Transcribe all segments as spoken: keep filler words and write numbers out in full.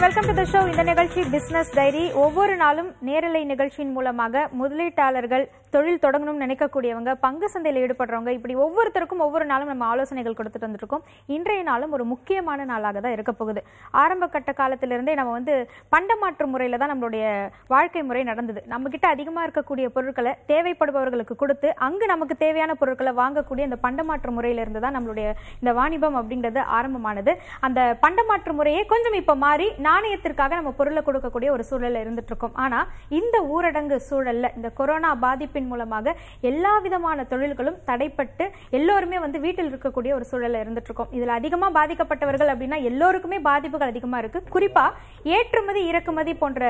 and welcome to the show. இந்த நிகழ்ச்சி business diary. ஒவ்வொரு நாளும் நேரலை நிகழ்ச்சியின் மூலமாக முதலீட்டாளர்கள், தொழில் தொடங்கணும் நினைக்கக்கூடியவங்க, பங்கு சந்தையில் ஈடுபடுறவங்க, இப்படி ஒவ்வொருத்தருக்கும் ஒவ்வொரு நாளும் நம்ம ஆலோசனைகள் கொடுத்துட்டு வந்துட்டோம். இன்றைய நாளும் ஒரு முக்கியமான நாளாக தான் இருக்க போகுது. ஆரம்ப கட்ட காலத்திலிருந்தே நம்ம வந்து பண்டமாற்று முறையில தான் நம்மளுடைய வாழ்க்கை முறை நடந்தது. நம்ம கிட்ட அதிகமா இருக்கக்கூடிய பொருட்களை தேவைப்படுபவர்களுக்கு கொடுத்து அங்கு நமக்கு தேவையான பொருட்களை வாங்கக்கூடிய அந்த பண்டமாற்று முறையில இருந்து தான் நம்மளுடைய இந்த வாணிபம் அப்படிங்கிறது ஆரம்பமானது. அந்த பண்டமாற்று முறையே கொஞ்சம் இப்ப மாறி நாணயத்திற்காக நம்ம பொருளை கொடுக்கக்கூடிய ஒரு சூழல்ல இருந்துட்டு இருக்கோம். ஆனா இந்த ஊரடங்கு சூழல்ல இந்த கொரோனா பாதிப்பின் மூலமாக எல்லா விதமான தொழில்களும் தடைப்பட்டு எல்லோருமே வந்து வீட்டில் இருக்கக்கூடிய ஒரு சூழல்ல இருந்துட்டு இருக்கோம். இதுல அதிகமா பாதிக்கப்பட்டவர்கள் அப்படின்னா எல்லோருக்குமே பாதிப்புகள் அதிகமா இருக்கு. குறிப்பா ஏற்றுமதி இறக்குமதி போன்ற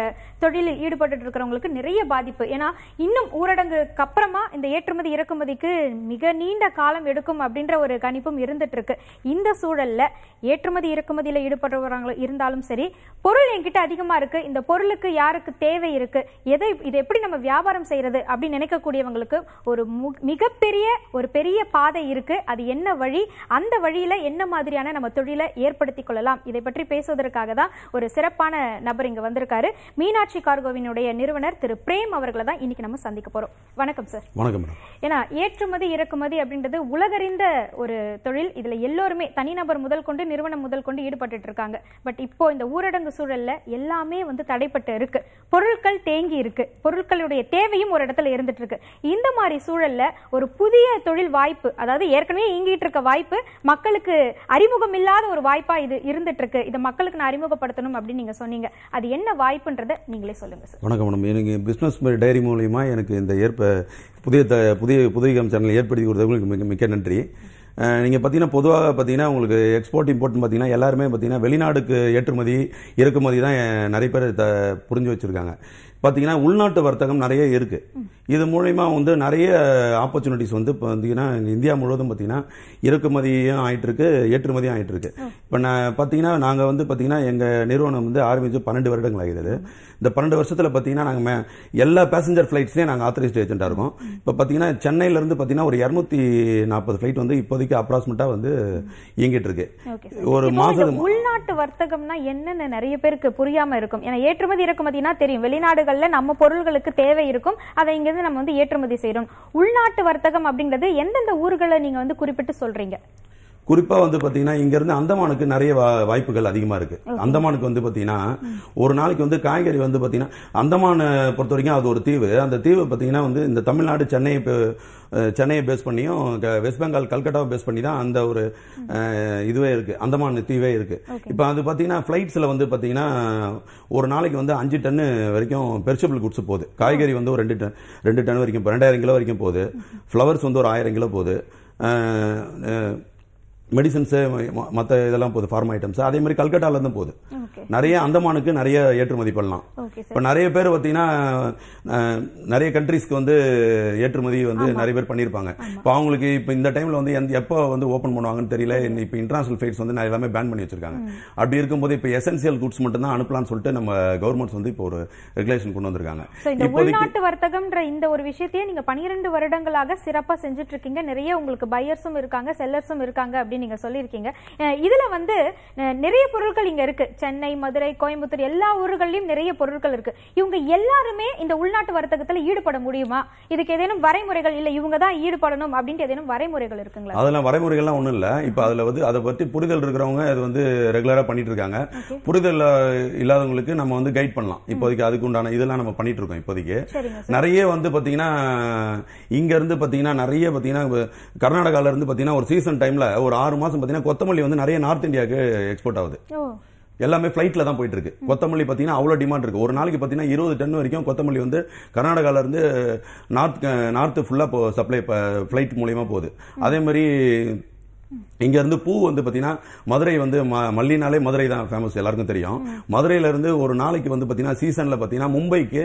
தொழிலில் ஈடுபட்டு இருக்கிறவங்களுக்கு நிறைய பாதிப்பு. ஏன்னா இன்னும் ஊரடங்குக்கு அப்புறமா இந்த ஏற்றுமதி இறக்குமதிக்கு மிக நீண்ட காலம் எடுக்கும் அப்படின்ற ஒரு கணிப்பும் இருந்துட்டு இருக்கு. இந்த சூழல்ல ஏற்றுமதி இறக்குமதியில ஈடுபடுறவங்க இருந்தாலும் சரி, பொருள் என்கிட்ட அதிகமா இருக்கு, இந்த பொருளுக்கு யாருக்கு தேவை இருக்கு, எதை இதை எப்படி நம்ம வியாபாரம் செய்யறது அப்படின்னு நினைக்கக்கூடியவங்களுக்கு ஒரு மிகப்பெரிய ஒரு பெரிய பாதை இருக்கு. அது என்ன வழி, அந்த வழியில என்ன மாதிரியான நம்ம தொழிலை ஏற்படுத்திக் கொள்ளலாம், இதை பற்றி பேசுவதற்காக தான் ஒரு சிறப்பான நபர் இங்க வந்திருக்காரு. மீனாட்சி கார்கோவினுடைய நிறுவனர் திரு பிரேம் அவர்களை தான் இன்னைக்கு நம்ம சந்திக்க போறோம். வணக்கம் சார். வணக்கம். ஏன்னா ஏற்றுமதி இறக்குமதி அப்படின்றது உலகறிந்த ஒரு தொழில். இதுல எல்லோருமே தனிநபர் முதல் கொண்டு நிறுவனம் முதல் கொண்டு ஈடுபட்டு இருக்காங்க. பட் இப்போ இந்த ஊரடங்கு சூழல்ல எல்லாமே வந்து தடைப்பட்டு இருக்கு, பொருட்கள் தேங்கி இருக்கு, பொருட்களுடைய தேவையும் ஒரு இடத்துல இருந்துட்டு இருக்கு. இந்த மாதிரி சூழல்ல ஒரு புதிய தொழில் வாய்ப்பு, அதாவது ஏற்கனவே இயங்கிட்டு இருக்க வாய்ப்பு, மக்களுக்கு அறிமுகம் இல்லாத ஒரு வாய்ப்பா இது இருந்துட்டு இருக்கு. இதை மக்களுக்கு நான் அறிமுகப்படுத்தணும் அப்படின்னு நீங்க சொன்னீங்க. அது என்ன வாய்ப்புன்றத நீங்களே சொல்லுங்க சார். வணக்கம் மேடம். எனக்கு பிசினஸ் டைரி மூலமா எனக்கு இந்த ஏற்ப புதிய புதிய புதியம் சேனல் ஏற்படுத்தி கொடுத்தவங்களுக்கு மிக மிக நன்றி. நீங்கள் பார்த்தீங்கன்னா பொதுவாக பார்த்தீங்கன்னா உங்களுக்கு எக்ஸ்போர்ட் இம்போர்ட்னு பார்த்தீங்கன்னா எல்லாருமே பார்த்தீங்கன்னா வெளிநாடுக்கு ஏற்றுமதி இறக்குமதி தான் நிறைய பேர் த புரிஞ்சு வச்சுருக்காங்க. பார்த்தீங்கன்னா உள்நாட்டு வர்த்தகம் நிறைய இருக்குது. இது மூலமா வந்து நிறைய ஆப்பர்ச்சுனிட்டிஸ் வந்து இப்போ பார்த்தீங்கன்னா இந்தியா முழுவதும் பார்த்தீங்கன்னா இறக்குமதியும் ஆகிட்டுருக்கு, ஏற்றுமதியும் ஆகிட்டுருக்கு. இப்போ நான் பார்த்தீங்கன்னா நாங்கள் வந்து பார்த்தீங்கன்னா எங்கள் நிறுவனம் வந்து ஆரம்பித்து பன்னெண்டு வருடங்கள் ஆகிறது. இந்த பன்னெண்டு வருஷத்தில் பார்த்தீங்கன்னா நாங்கள் எல்லா பேசஞ்சர் ஃப்ளைட்ஸ்லேயும் நாங்கள் ஆத்தரைஸ்ட் ஏஜென்ட்டாக இருக்கோம். இப்போ பார்த்தீங்கன்னா சென்னையிலேருந்து பார்த்தீங்கன்னா ஒரு இரநூத்தி நாற்பது ஃப்ளைட் வந்து இப்போதைக்கு அப்ராக்சிமேட்டாக வந்து இயங்கிட்டு இருக்கு. ஒரு மாதம் உள்நாட்டு வர்த்தகம்னா என்னென்ன நிறைய பேருக்கு புரியாமல் இருக்கும். ஏன்னா ஏற்றுமதி இறக்குமதினா தெரியும், வெளிநாடு நம்ம பொருட்களுக்கு தேவை இருக்கும், அதை இங்கிருந்து நம்ம வந்து ஏற்றுமதி செய்யறோம். உள்நாட்டு வர்த்தகம் அப்படிங்கிறது எந்தெந்த ஊர்களை நீங்க வந்து குறிப்பிட்டு சொல்றீங்க? குறிப்பாக வந்து பார்த்தீங்கன்னா இங்கேருந்து அந்தமானுக்கு நிறைய வாய்ப்புகள் அதிகமாக இருக்குது. அந்தமானுக்கு வந்து பார்த்தீங்கன்னா ஒரு நாளைக்கு வந்து காய்கறி வந்து பார்த்தீங்கன்னா அந்தமானை பொறுத்த வரைக்கும் அது ஒரு தீவு. அந்த தீவு பார்த்தீங்கன்னா வந்து இந்த தமிழ்நாடு சென்னையை சென்னையை பேஸ் பண்ணியும் வெஸ்ட் பெங்கால் கல்கட்டாவை பேஸ் பண்ணி தான் அந்த ஒரு இதுவே இருக்குது, அந்தமான தீவே இருக்குது. இப்போ அது பார்த்தீங்கன்னா ஃப்ளைட்ஸில் வந்து பார்த்தீங்கன்னா ஒரு நாளைக்கு வந்து அஞ்சு டன்னு வரைக்கும் பெரிஷபிள் குட்ஸ் போகுது. காய்கறி வந்து ஒரு ரெண்டு டன் ரெண்டு டன் வரைக்கும் ரெண்டாயிரம் கிலோ வரைக்கும் போகுது. ஃப்ளவர்ஸ் வந்து ஒரு ஆயிரம் கிலோ போகுது. மெடிசன்ஸு மற்ற இதெல்லாம் போகுது, ஃபார்ம் ஐட்டம்ஸ். அதே மாதிரி கல்கட்டாவிலேருந்து போகுது. நிறைய அந்தமானுக்கு நிறைய ஏற்றுமதி பண்ணலாம். இப்போ நிறைய பேர் பார்த்தீங்கன்னா நிறைய கண்ட்ரீஸ்க்கு வந்து ஏற்றுமதி வந்து நிறைய பேர் பண்ணியிருப்பாங்க. இப்போ அவங்களுக்கு இப்போ இந்த டைமில் வந்து எந்த எப்போ வந்து ஓப்பன் பண்ணுவாங்கன்னு தெரியல. இப்போ இன்டர்நேஷனல் ஃப்ளைட்ஸ் வந்து நான் எல்லாமே பேன் பண்ணி வச்சிருக்காங்க. அப்படி இருக்கும்போது இப்போ எசென்சியல் குட்ஸ் மட்டும்தான் அனுப்பலாம்னு சொல்லிட்டு நம்ம கவர்மெண்ட்ஸ் வந்து இப்போ ஒரு ரெகுலேஷன் கொண்டு வந்திருக்காங்க. உள்நாட்டு வர்த்தகம்ன்ற இந்த ஒரு விஷயத்தையே நீங்கள் பன்னிரெண்டு வருடங்களாக சிறப்பாக செஞ்சுட்டு இருக்கீங்க. நிறைய உங்களுக்கு பையர்ஸும் இருக்காங்க, செல்லர்ஸும் இருக்காங்க அப்படின்னு நீங்க சொல்லிருக்கீங்க. இதுல வந்து நிறைய பொருட்கள் இங்க இருக்கு. சென்னை, மதுரை, கோயம்புத்தூர் எல்லா ஊர்களையும் நிறைய பொருட்கள் இருக்கு. இவங்க எல்லாருமே இந்த உள்நாட்டு வர்த்தகத்துல ஈடுபட முடியுமா? இதுக்கு ஏதேனும் வரைமுறைகள் இல்ல இவங்க தான் ஈடுபடணும் அப்படின்ட்டு ஏதேனும் வரைமுறைகள் இருக்குங்களா? அதெல்லாம் வரைமுறைகள்லாம் ஒண்ணும் இல்ல. இப்ப அதுல வந்து அதை பத்தி புரிதல் இருக்கிறவங்க அது வந்து ரெகுலரா பண்ணிட்டு இருக்காங்க. புரிதல் இல்லாதவங்களுக்கு நம்ம வந்து கைட் பண்ணலாம். இப்போதைக்கு அதுக்கு உண்டான இதெல்லாம் நம்ம பண்ணிட்டு இருக்கோம். இப்போதைக்கு நிறைய வந்து பாத்தீங்கன்னா இங்க இருந்து பாத்தீங்கன்னா நிறைய பாத்தீங்கன்னா கர்நாடகால இருந்து பாத்தீங்கன்னா ஒரு சீசன் டைம்ல ஒரு ஆறு மாசம் பாத்தீங்கன்னா கொத்தமல்லி வந்து நிறைய நார்த் இந்தியாவுக்கு எக்ஸ்போர்ட் ஆகுது. எல்லாமே ஃப்ளைட்ல தான் போயிட்டு இருக்கு. கொத்தமல்லி பாத்தீங்கன்னா அவ்வளோ டிமாண்ட் இருக்கு. ஒரு நாளைக்கு பாத்தீங்கன்னா இருபது டன் வரைக்கும் கொத்தமல்லி வந்து கர்நாடகால இருந்து நார்த் நார்த் ஃபுல்லா சப்ளை ஃப்ளைட் மூலமா போகுது. அதே மாதிரி இங்கேருந்து பூ வந்து பார்த்தீங்கன்னா மதுரை வந்து ம மல்லினாலே மதுரை தான் ஃபேமஸ், எல்லாருக்கும் தெரியும். மதுரையிலேருந்து ஒரு நாளைக்கு வந்து பார்த்தீங்கன்னா சீசனில் பார்த்தீங்கன்னா மும்பைக்கு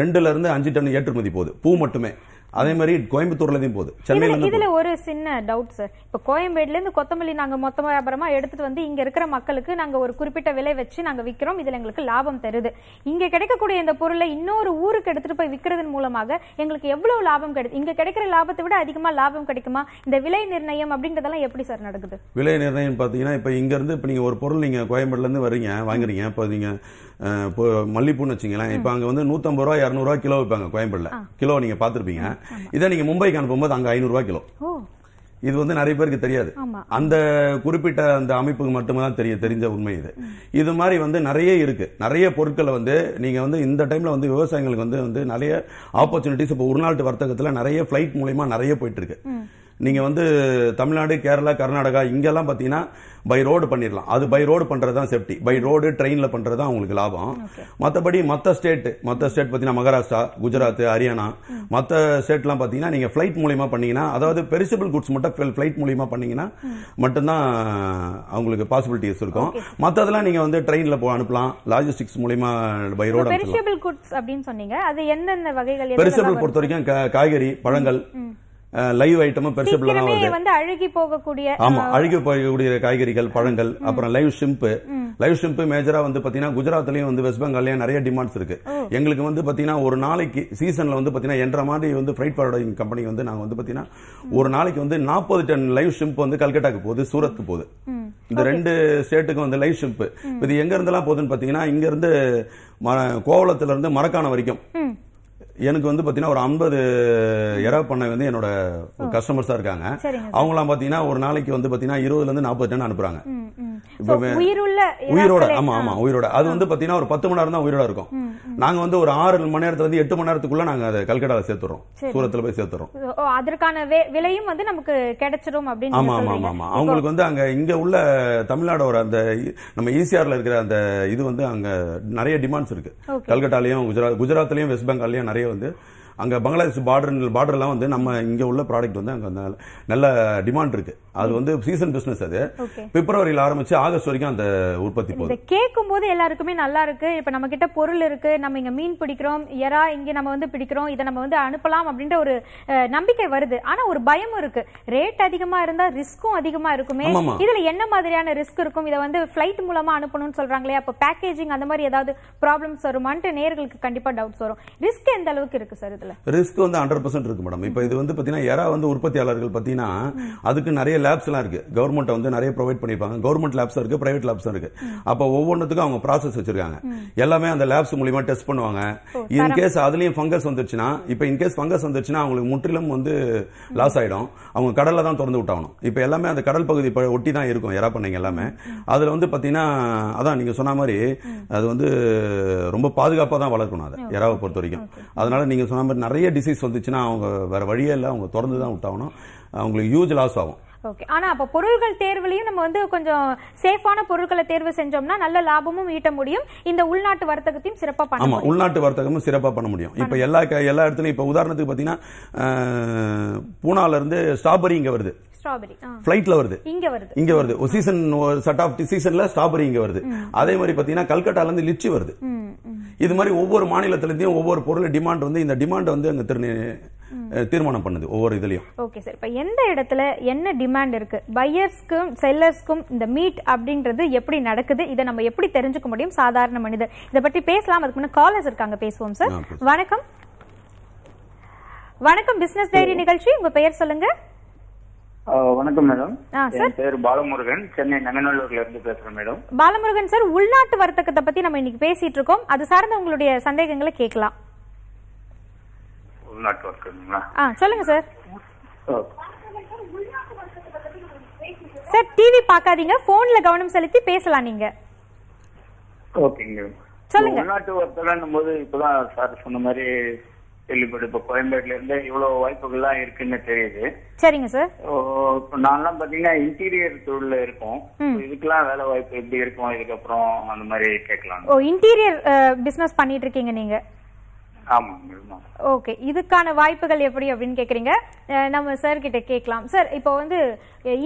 ரெண்டுலேருந்து அஞ்சு டன் ஏற்றுமதி போகுது பூ மட்டுமே. அதே மாதிரி கோயம்புத்தூர்லயும் போகுது. சென்னையில இதுல ஒரு சின்ன டவுட் சார். இப்ப கோயம்பேட்ல இருந்து கொத்தமல்லி நாங்க மொத்தமா வியாபாரமா எடுத்துட்டு வந்து இங்க இருக்கிற மக்களுக்கு நாங்க ஒரு குறிப்பிட்ட விலை வச்சு நாங்க விக்கிறோம், இதுல எங்களுக்கு லாபம் தருது. இங்க கிடைக்கக்கூடிய இந்த பொருளை இன்னொரு ஊருக்கு எடுத்துட்டு போய் விக்கிறதன் மூலமாக எங்களுக்கு எவ்வளவு லாபம் கிடைக்கும்? இங்க கிடைக்கிற லாபத்தை விட அதிகமா லாபம் கிடைக்குமா? இந்த விலை நிர்ணயம் அப்படிங்கறதெல்லாம் எப்படி சார் நடக்குது? விலை நிர்ணயம் பாத்தீங்கன்னா இப்ப இங்க இருந்து இப்ப நீங்க ஒரு பொருள் நீங்க கோயம்பேட்ல இருந்து வரீங்க வாங்குறீங்க, இப்ப நீங்க மல்லிப்பூன்னு வச்சுங்களேன், இப்ப அங்க வந்து நூத்தி ஐம்பது ரூபாய் இருநூறு ரூபாய் கிலோ வைப்பாங்க கோயம்பேட்ல, கிலோ நீங்க பாத்துருப்பீங்க. இதை நீங்க மும்பைக்கு அனுப்பும்போது அங்க ஐநூறு ரூபாய் கிலோ. இது வந்து நிறைய பேருக்கு தெரியாது, அந்த குறிப்பிட்ட அந்த அமைப்புக்கு மட்டும்தான் தெரிய தெரிஞ்ச உண்மை. இது இது மாதிரி வந்து நிறைய இருக்கு, நிறைய பொருட்களை வந்து நீங்க வந்து இந்த டைம்ல வந்து விவசாயிகளுக்கு வந்து வந்து நிறைய ஆப்பர்ச்சுனிட்டிஸ். இப்போ உள்நாட்டு வர்த்தகத்துல நிறைய பிளைட் மூலமா நிறைய போயிட்டு இருக்கு. நீங்க வந்து தமிழ்நாடு, கேரளா, கர்நாடகா இங்கெல்லாம் பாத்தீங்கன்னா பை ரோடு பண்ணிடலாம். அது பை ரோடு பண்றதுதான் சேஃப்டி, பை ரோடு ட்ரெயின்ல பண்றதுதான் உங்களுக்கு லாபம். மற்றபடி மற்ற ஸ்டேட் மற்ற ஸ்டேட் பாத்தீங்கன்னா மகாராஷ்டிரா, குஜராத், ஹரியானா மற்ற ஸ்டேட்லாம் பாத்தீங்கன்னா நீங்க பிளைட் மூலியமா பண்ணீங்கன்னா, அதாவது பெரிசபிள் குட்ஸ் மட்டும் பிளைட் மூலியமா பண்ணீங்கன்னா மட்டும்தான் அவங்களுக்கு பாசிபிலிட்டிஸ் இருக்கும். மற்றதெல்லாம் நீங்க வந்து ட்ரெயின்ல அனுப்பலாம், லாஜிஸ்டிக்ஸ் மூலியமா பை ரோடு. பெரிசபிள் குட்ஸ் அப்படின்னு சொன்னீங்க, அது எந்தெந்த வகைகள்? பெரிசபிள் பொறுத்த வரைக்கும் காய்கறி, பழங்கள், லைவ் ஐட்டமும் பெருசபிள், அழுகி போகக்கூடிய ஆமா அழுகி போகக்கூடிய காய்கறிகள், பழங்கள், அப்புறம் லைவ் ஷிம்ப். லைவ் ஷிம்ப் மேஜரா வந்து பாத்தீங்கன்னா குஜராத்லயும் வந்து வெஸ்ட் பெங்கால்லயும் நிறைய டிமாண்ட்ஸ் இருக்கு. எங்களுக்கு வந்து பாத்தீங்கன்னா ஒரு நாளைக்கு சீசன்ல வந்து பாத்தீங்கன்னா என்ற மாதிரி வந்து ஃப்ரைட் ஃபார்வர்டிங் கம்பெனி வந்து நாங்க வந்து பாத்தீங்கன்னா ஒரு நாளைக்கு வந்து நாற்பது டன் லைவ் ஷிம்ப் வந்து கல்கட்டாக்கு போகுது, சூரத்க்கு போகுது. இந்த ரெண்டு ஸ்டேட்டுக்கு வந்து லைவ் ஷிம்ப் இது எங்க இருந்தெல்லாம் போகுதுன்னு பாத்தீங்கன்னா இங்க இருந்து கோவளத்துல இருந்து மரக்காணம் வரைக்கும் எனக்கு வந்து பாத்தீங்கன்னா ஒரு ஐம்பது எரா பண்ண வந்து என்னோட கஸ்டமர்ஸா இருக்காங்க. அவங்க எல்லாம் பாத்தீங்கன்னா ஒரு நாளைக்கு வந்து பாத்தீங்கன்னா இருபதுல இருந்து நாற்பது டன் அனுப்புறாங்க. உயிரோட ஆமா ஆமா உயிரோட அது வந்து பாத்தீங்கன்னா ஒரு பத்து மணி நேரம் தான் உயிரோட இருக்கும். நாங்க வந்து ஒரு ஆறு மணி நேரத்துல இருந்து எட்டு மணி நேரத்துக்குள்ள நாங்க அதை கல்கட்டால சேர்த்துறோம், சூரத்துல போய் சேர்த்துறோம். அதற்கான விலையும் வந்து நமக்கு கிடைச்சிடும் அப்படின்னு. ஆமா ஆமா ஆமா அவங்களுக்கு வந்து அங்க இங்க உள்ள தமிழ்நாடோட அந்த நம்ம ஈசிஆர்ல இருக்கிற அந்த இது வந்து அங்க நிறைய டிமாண்ட்ஸ் இருக்கு. கல்கட்டாலையும் குஜராத் குஜராத்லயும் வெஸ்ட் பெங்கால்லயும் நிறைய வந்து அங்க பங்களாதேஷ் பார்டர் பார்டர்லாம் வந்து நம்ம இங்க உள்ள ப்ராடக்ட் வந்து அங்க நல்ல டிமாண்ட் இருக்கு. அது வந்து சீசன் பிசினஸ். அது பிப்ரவரியில ஆரம்பிச்சு ஆகஸ்ட் வரைக்கும் அந்த உற்பத்தி போகுது. கேட்கும் போது எல்லாருக்குமே நல்லா இருக்கு. இப்ப நம்ம கிட்ட பொருள் இருக்கு, நம்ம இங்க மீன் பிடிக்கிறோம், எறா இங்க நம்ம வந்து பிடிக்கிறோம், இதை நம்ம வந்து அனுப்பலாம் அப்படின்ற ஒரு நம்பிக்கை வருது. ஆனா ஒரு பயமும் இருக்கு, ரேட் அதிகமா இருந்தா ரிஸ்க்கும் அதிகமா இருக்குமே. இதுல என்ன மாதிரியான ரிஸ்க் இருக்கும்? இதை வந்து பிளைட் மூலமா அனுப்பணும்னு சொல்றாங்களே, அப்ப பேக்கேஜிங் அந்த மாதிரி ஏதாவது ப்ராப்ளம்ஸ் வருமானு நேயர்களுக்கு கண்டிப்பா டவுட்ஸ் வரும். ரிஸ்க் எந்த அளவுக்கு இருக்கு சார்? ரிஸ்க் வந்து நூறு சதவீதம் இருக்கு மேடம். இப்போ இது வந்து பாத்தீங்கன்னா எறா வந்து உற்பத்தியாளர்கள் பாத்தீங்கன்னா அதுக்கு நிறைய லேப்ஸ் எல்லாம் இருக்கு. கவர்மெண்ட் வந்து நிறைய ப்ரொவைட் பண்ணிருப்பாங்க. கவர்மெண்ட் லேப்ஸ் இருக்கு, பிரைவேட் லேப்ஸ் இருக்கு. அப்ப ஒவ்வொன்றுத்துக்கும் அவங்க ப்ராசஸ் வச்சிருக்காங்க. எல்லாமே அந்த லேப்ஸ் மூலமா டெஸ்ட் பண்ணுவாங்க. இன்கேஸ் அதுலயும் ஃபங்கஸ் வந்துருச்சுன்னா, இப்போ இன்கேஸ் ஃபங்கஸ் வந்துருச்சுன்னா அவங்களுக்கு முற்றிலும் வந்து லாஸ் ஆயிடும். அவங்க கடல்ல தான் திறந்து விட்டாகணும். இப்போ எல்லாமே அந்த கடல் பகுதி ஒட்டி தான் இருக்கும் எறா பண்ணைங்க எல்லாமே. அதுல வந்து பாத்தீங்கன்னா அதான் நீங்க சொன்ன மாதிரி அது வந்து ரொம்ப பாதுகாப்பா தான் வளர்க்கணும் அதை எறாவை பொறுத்த வரைக்கும். அதனால நீங்க சொன்ன மாதிரி நிறைய டிசீஸ் வந்துச்சுன்னா அவங்க வேற வழியே இல்லை, அவங்க திறந்து தான் விட்டாகணும். அவங்களுக்கு ஹியூஜ் லாஸ் ஆகும். ஓகே. ஆனா அப்ப பொருட்கள் தேர்வுலையும் நம்ம வந்து கொஞ்சம் சேஃபான பொருட்களை தேர்வு செஞ்சோம்னா நல்ல லாபமும் ஈட்ட முடியும். இந்த உள்நாட்டு வர்த்தகத்தையும் சிறப்பா பண்ண முடியும். உள்நாட்டு வர்த்தகமும் சிறப்பா பண்ண முடியும். இப்ப எல்லா எல்லா இடத்துலயும் இப்ப உதாரணத்துக்கு பாத்தீங்கன்னா பூனால இருந்து ஸ்ட்ராபெரி இங்க வருது, ஃப்ளைட்ல வருது, இங்க வருது இங்க வருது சீசன் செட் ஆஃப் சீசன்ல ஸ்ட்ராபெரி இங்க வருது. அதே மாதிரி பாத்தீங்கன்னா கல்கட்டால இருந்து லிச்சி வருது. இது மாதிரி ஒவ்வொரு மாநிலத்திலிருந்தும் ஒவ்வொரு பொருள் டிமாண்ட் வந்து இந்த டிமாண்ட் வந்து அங்க திரு தீர்மானம் பண்ணுது ஒவ்வொரு இதுலயும். Okay sir. இப்ப எந்த இடத்துல என்ன டிமாண்ட் இருக்கு, பையர்ஸ்க்கும் செல்லர்ஸ்க்கும் இந்த மீட் அப்படிங்கிறது எப்படி நடக்குது, இதை நம்ம எப்படி தெரிஞ்சுக்க முடியும் சாதாரண மனிதர்? இதை பற்றி பேசலாம். அதுக்கு முன்ன காலர்ஸ் இருக்காங்க, பேசுவோம் சார். வணக்கம். வணக்கம், பிசினஸ் டைரி நிகழ்ச்சி, உங்க பெயர் சொல்லுங்க. வணக்கம் மேடம், என் பேர் பாலமுருகன், சென்னை நங்கநல்லூர்ல இருந்து பேசுறேன் மேடம். பாலமுருகன் சார், உள்நாட்டு வர்த்தகத்தை பத்தி நம்ம இன்னைக்கு பேசிட்டு இருக்கோம். அது சார்ந்த உங்களுடைய சந்தேகங்களை கேட்கலாம். உள்நாட்டு வர்த்தகங்களா? ஆ சொல்லுங்க சார். சார் டிவி பார்க்காதீங்க, போன்ல கவனம் செலுத்தி பேசலாம் நீங்க. ஓகேங்க, சொல்லுங்க. உள்நாட்டு வர்த்தகம் போது இப்பதான் சார் சொன்ன மாதிரி கேள்விப்பட்டு இப்ப கோயம்பேட்ல இருந்து இவ்வளவு வாய்ப்புகள்லாம் இருக்குன்னு தெரியுது. சரிங்க சார். நான்லாம் பாத்தீங்கன்னா இன்டீரியர் தொழில இருக்கும், இதுக்கெல்லாம் வேலை வாய்ப்பு எப்படி இருக்கும், இதுக்கப்புறம் அந்த மாதிரி கேட்கலாம். ஓ, இன்டீரியர் பிசினஸ் பண்ணிட்டு இருக்கீங்க நீங்க? Okay, இதுக்கான வாய்ப்புகள் எப்படி அப்படினு கேக்குறீங்க நம்ம சார் கிட்ட கேக்கலாம். சார் இப்போ வந்து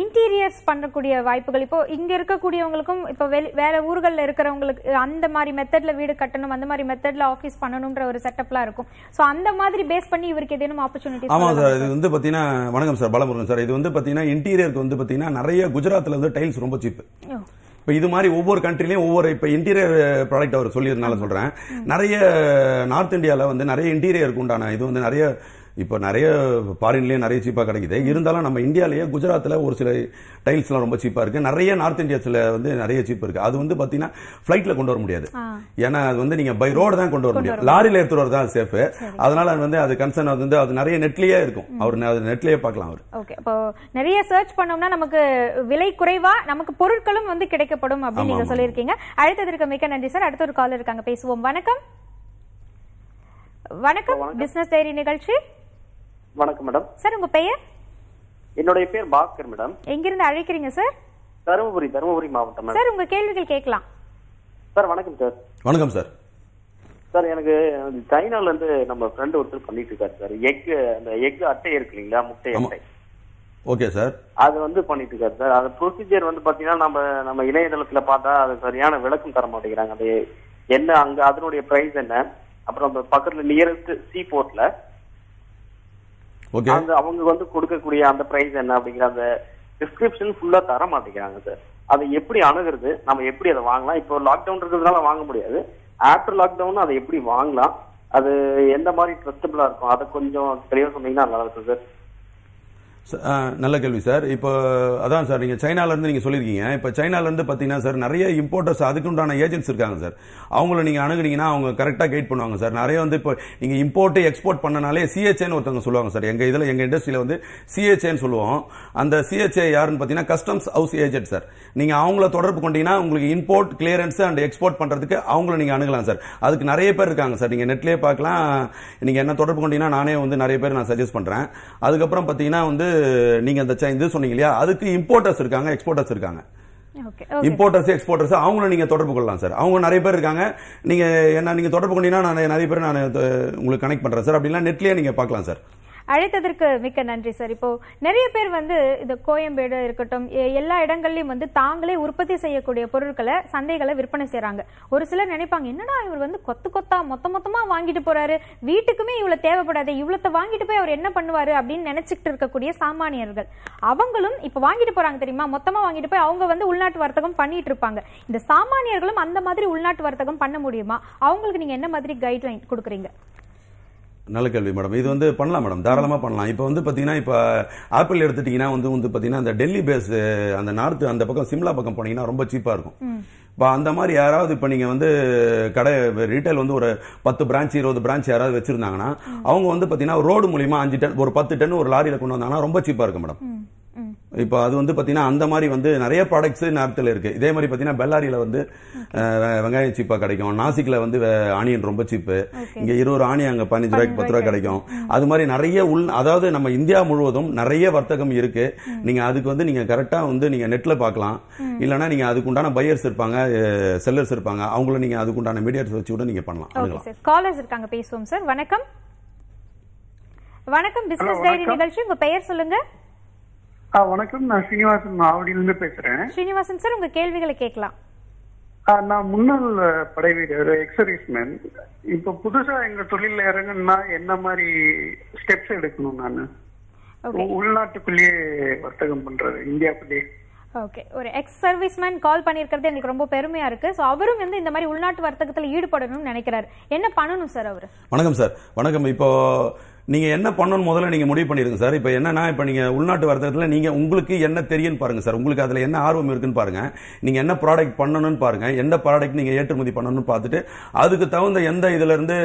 இன்டீரியர்ஸ் பண்ணக்கூடிய வாய்ப்புகள் இப்போ இங்க இருக்க கூடியவங்களுக்கும் இப்போ வேற ஊர்கள்ல இருக்குறவங்களுக்கு அந்த மாதிரி மெத்தட்ல வீடு கட்டணும் அந்த மாதிரி மெத்தட்ல ஆபீஸ் பண்ணணும்ன்ற ஒரு செட்டப்லாம் இருக்கும். சோ அந்த மாதிரி பேஸ் பண்ணி இவருக்கு ஏதேனும் ஆப்பர்சூனிட்டிஸ்? ஆமா சார், இது வந்து பாத்தீனா வணக்கம் சார் பாலமுருகன் சார். இது வந்து பாத்தீனா இன்டீரியருக்கு வந்து பாத்தீனா நிறைய குஜராத்ல இருந்து டைல்ஸ் ரொம்ப சீப். இப்போ இது மாதிரி ஒவ்வொரு கண்ட்ரிலையும் ஒவ்வொரு இப்போ இன்டீரியர் ப்ராடக்ட் அவர் சொல்லியிருந்தனால சொல்கிறேன். நிறைய நார்த் இந்தியாவில் வந்து நிறைய இன்டீரியருக்கு உண்டான இது வந்து நிறைய இப்போ நிறைய ஃபாரின்லேயே நிறைய சீப்பாக கிடைக்குது. இருந்தாலும் நம்ம இந்தியாவிலேயே குஜராத்தில் ஒரு சில டைல்ஸ்லாம் ரொம்ப சீப்பாக இருக்குது. நிறைய நார்த் இந்தியாஸில் வந்து நிறைய சீப் இருக்குது. அது வந்து பார்த்தீங்கன்னா ஃப்ளைட்டில் கொண்டு வர முடியாது. ஏன்னா அது வந்து நீங்கள் பை ரோடு தான் கொண்டு வர முடியும். லாரியில் எடுத்துகிட்டு வர தான் சேஃபு. அதனால் அது வந்து அது கன்சர்ன் அது வந்து அது நிறைய நெட்லேயே இருக்கும். அவர் அது நெட்லேயே பார்க்கலாம். அவர் ஓகே, இப்போ நிறைய சர்ச் பண்ணோம்னா நமக்கு விலை குறைவாக நமக்கு பொருட்களும் வந்து கிடைக்கப்படும் அப்படின்னு நீங்கள் சொல்லியிருக்கீங்க. அழைத்ததற்கு மிக்க நன்றி சார். அடுத்த ஒரு கால் இருக்காங்க, பேசுவோம். வணக்கம். வணக்கம், பிசினஸ் டைரி நிகழ்ச்சி. வணக்கம் மேடம். சார் உங்க பெயர்? என்னோட பேர் பாஸ்கர் மேடம். எங்க இருந்து அழைக்கிறீங்க சார்? தருமபுரி, தருமபுரி மாவட்டம் மேடம். சார் உங்க கேள்விகள் கேட்கலாம். சார் வணக்கம் சார். வணக்கம் சார். சார் எனக்கு சைனால இருந்து நம்ம ஃப்ரெண்ட் ஒருத்தர் பண்ணிட்டு இருக்காரு சார். எக் அந்த எக் அட்டை இருக்கு இல்லீங்களா, முட்டை அட்டை. Okay sir. அது வந்து பண்ணிட்டு இருக்காரு சார். அந்த ப்ரொசீஜர் வந்து பாத்தீங்கன்னா நம்ம நம்ம இணையதளத்துல பார்த்தா அது சரியான விளக்கம் தர மாட்டேங்கிறாங்க. அது என்ன அங்க அதனுடைய பிரைஸ் என்ன, அப்புறம் அந்த பக்கத்துல நியரஸ்ட் சீ போர்ட்ல அவங்க வந்து கொடுக்கக்கூடிய அந்த பிரைஸ் என்ன அப்படிங்கிற அந்த டிஸ்கிரிப்ஷன் ஃபுல்லா தர மாட்டேங்கிறாங்க சார். அதை எப்படி அணுகிறது, நம்ம எப்படி அதை வாங்கலாம்? இப்போ லாக்டவுன் இருக்கிறதுனால வாங்க முடியாது. ஆஃப்டர் லாக்டவுன் அதை எப்படி வாங்கலாம், அது எந்த மாதிரி ட்ரஸ்டபிளா இருக்கும், அதை கொஞ்சம் தெளிவாக சொன்னீங்கன்னா நல்லா இருக்கும் சார். நல்ல கேள்வி சார். இப்போ அதான் சார், நீங்கள் சைனாலேருந்து நீங்கள் சொல்லியிருக்கீங்க. இப்போ சைனாலேருந்து பார்த்தீங்கன்னா சார் நிறைய இம்போர்ட்டர்ஸ் அதுக்குண்டான ஏஜென்ட்ஸ் இருக்காங்க சார். அவங்கள நீங்கள் அணுகுனீங்கன்னா அவங்க கரெக்டாக கைட் பண்ணுவாங்க சார். நிறைய வந்து இப்போ நீங்கள் இம்போர்ட்டு எக்ஸ்போர்ட் பண்ணனாலே சிஹெச்ஏன்னு ஒருத்தவங்க சொல்லுவாங்க சார். எங்கள் இதில் எங்கள் இண்டஸ்ட்ரியில் வந்து சிஹெச்ஏன்னு சொல்லுவோம். அந்த சிஹெச்ஏ யாருன்னு பார்த்தீங்கன்னா கஸ்டம்ஸ் ஹவுஸ் ஏஜென்ட் சார். நீங்கள் அவங்கள தொடர்பு கொண்டீங்கன்னா உங்களுக்கு இம்போர்ட் கிளியரன்ஸ் அண்ட் எக்ஸ்போர்ட் பண்ணுறதுக்கு அவங்கள நீங்கள் அணுகலாம் சார். அதுக்கு நிறைய பேர் இருக்காங்க சார். நீங்கள் நெட்லேயே பார்க்கலாம். நீங்கள் என்ன தொடர்பு கொண்டீங்கன்னா நானே வந்து நிறைய பேர் நான் சஜஸ்ட் பண்ணுறேன். அதுக்கப்புறம் பார்த்தீங்கன்னா வந்து நீங்க அந்த இது சொன்னீங்க இல்லையா, அதுக்கு இம்போர்ட்டர்ஸ் இருக்காங்க, எக்ஸ்போர்ட்டர்ஸ் இருக்காங்க. இம்போர்ட்டர்ஸ் எக்ஸ்போர்ட்டர்ஸ் அவங்கள நீங்க தொடர்பு கொள்ளலாம் சார். அவங்க நிறைய பேர் இருக்காங்க. நீங்க என்ன நீங்க தொடர்பு கொண்டீங்கன்னா நான் நிறைய பேர் நான் உங்களுக்கு கனெக்ட் பண்றேன் சார். அப்படின்னா நெட்லயே நீங்க பார்க்கலாம் சார். அழைத்ததற்கு மிக்க நன்றி சார். இப்போ நிறைய பேர் வந்து இந்த கோயம்பேடு இருக்கட்டும் எல்லா இடங்கள்லயும் வந்து தாங்களே உற்பத்தி செய்யக்கூடிய பொருட்களை சந்தைகளை விற்பனை செய்யறாங்க. ஒரு சிலர் நினைப்பாங்க என்னடா இவர் வந்து கொத்து கொத்தா மொத்த மொத்தமா வாங்கிட்டு போறாரு, வீட்டுக்குமே இவ்வளவு தேவைப்படாது, இவ்வளவு வாங்கிட்டு போய் அவர் என்ன பண்ணுவாரு அப்படின்னு நினைச்சுட்டு இருக்கக்கூடிய சாமானியர்கள் அவங்களும் இப்ப வாங்கிட்டு போறாங்க தெரியுமா, மொத்தமா வாங்கிட்டு போய் அவங்க வந்து உள்நாட்டு வர்த்தகம் பண்ணிட்டு இருப்பாங்க. இந்த சாமானியர்களும் அந்த மாதிரி உள்நாட்டு வர்த்தகம் பண்ண முடியுமா? அவங்களுக்கு நீங்க என்ன மாதிரி கைட்லைன் கொடுக்குறீங்க? நல்ல கேள்வி மேடம். இது வந்து பண்ணலாம் மேடம், தாராளமாக பண்ணலாம். இப்போ வந்து பார்த்தீங்கன்னா இப்போ ஆப்பிள் எடுத்துட்டிங்கன்னா வந்து வந்து பார்த்தீங்கன்னா அந்த டெல்லி பேஸ் அந்த நார்த்து அந்த பக்கம் சிம்லா பக்கம் போனீங்கன்னா ரொம்ப சீப்பாக இருக்கும். இப்போ அந்த மாதிரி யாராவது இப்போ நீங்கள் வந்து கடை ரீட்டைல் வந்து ஒரு பத்து பிரான்ச் இருபது பிரான்ச் யாராவது வச்சுருந்தாங்கன்னா அவங்க வந்து பார்த்தீங்கன்னா ரோடு மூலிமா அஞ்சு டன் ஒரு பத்து டன் ஒரு லாரியில் கொண்டு வந்தாங்கன்னா ரொம்ப சீப்பாக இருக்கும் மேடம். இப்போ அது வந்து பார்த்தீங்கன்னா அந்த மாதிரி வந்து நிறைய ப்ராடக்ட்ஸ் நார்த்தில் இருக்குது. இதே மாதிரி பார்த்தீங்கன்னா பெல்லாரியில் வந்து வெங்காயம் சீப்பாக கிடைக்கும். நாசிக்கில் வந்து ஆனியன் ரொம்ப சீப்பு. இங்கே இருபது ஆனியன் அங்கே பதினஞ்சு ரூபாய்க்கு பத்து ரூபா கிடைக்கும். அது மாதிரி நிறைய உள் அதாவது நம்ம இந்தியா முழுவதும் நிறைய வர்த்தகம் இருக்குது. நீங்கள் அதுக்கு வந்து நீங்கள் கரெக்டாக வந்து நீங்கள் நெட்டில் பார்க்கலாம். இல்லைனா நீங்கள் அதுக்குண்டான பையர்ஸ் இருப்பாங்க, செல்லர்ஸ் இருப்பாங்க. அவங்கள நீங்கள் அதுக்குண்டான மீடியர்ஸ் வச்சு கூட நீங்கள் பண்ணலாம். காலர்ஸ் இருக்காங்க, பேசுவோம் சார். வணக்கம். வணக்கம், பிசினஸ் டைரி நிகழ்ச்சி. உங்கள் பெயர் சொல்லுங்க. வணக்கம், நான் ஸ்ரீனிவாசன் ஆவடியிலிருந்து பேசுறேன். ஸ்ரீனிவாசன் சார் உங்க கேள்விகளை கேட்கலாம். நான் முன்னாள் படை வீரர், எக்ஸர்வீஸ்மேன். இப்ப புதுசா எங்க தொழில இறங்குன்னா என்ன மாதிரி ஸ்டெப்ஸ் எடுக்கணும்? நான் உள்நாட்டுக்குள்ளேயே வர்த்தகம் பண்றது இந்தியாக்குள்ளேயே. ஓகே, ஒரு எக்ஸ் சர்வீஸ்மேன் கால் பண்ணியிருக்கிறது எனக்கு ரொம்ப பெருமையா இருக்கு. ஸோ அவரும் வந்து இந்த மாதிரி உள்நாட்டு வர்த்தகத்தில் ஈடுபடணும்னு நினைக்கிறாரு. என்ன பண்ணணும் சார் அவரு? வணக்கம் சார். வணக்கம். இப்போ நீங்க என்ன பண்ணணும் முதல்ல நீங்க முடிவு பண்ணிருங்க சார். இப்போ என்னன்னா இப்போ நீங்க உள்நாட்டு வர்த்தகத்தில் நீங்க உங்களுக்கு என்ன தெரியும்னு பாருங்க சார். உங்களுக்கு அதுல என்ன ஆர்வம் இருக்குன்னு பாருங்க. நீங்க என்ன ப்ராடக்ட் பண்ணணும்னு பாருங்க. எந்த ப்ராடக்ட் நீங்க ஏற்றுமதி பண்ணணும்னு பார்த்துட்டு அதுக்கு தகுந்த எந்த இதுல இருந்து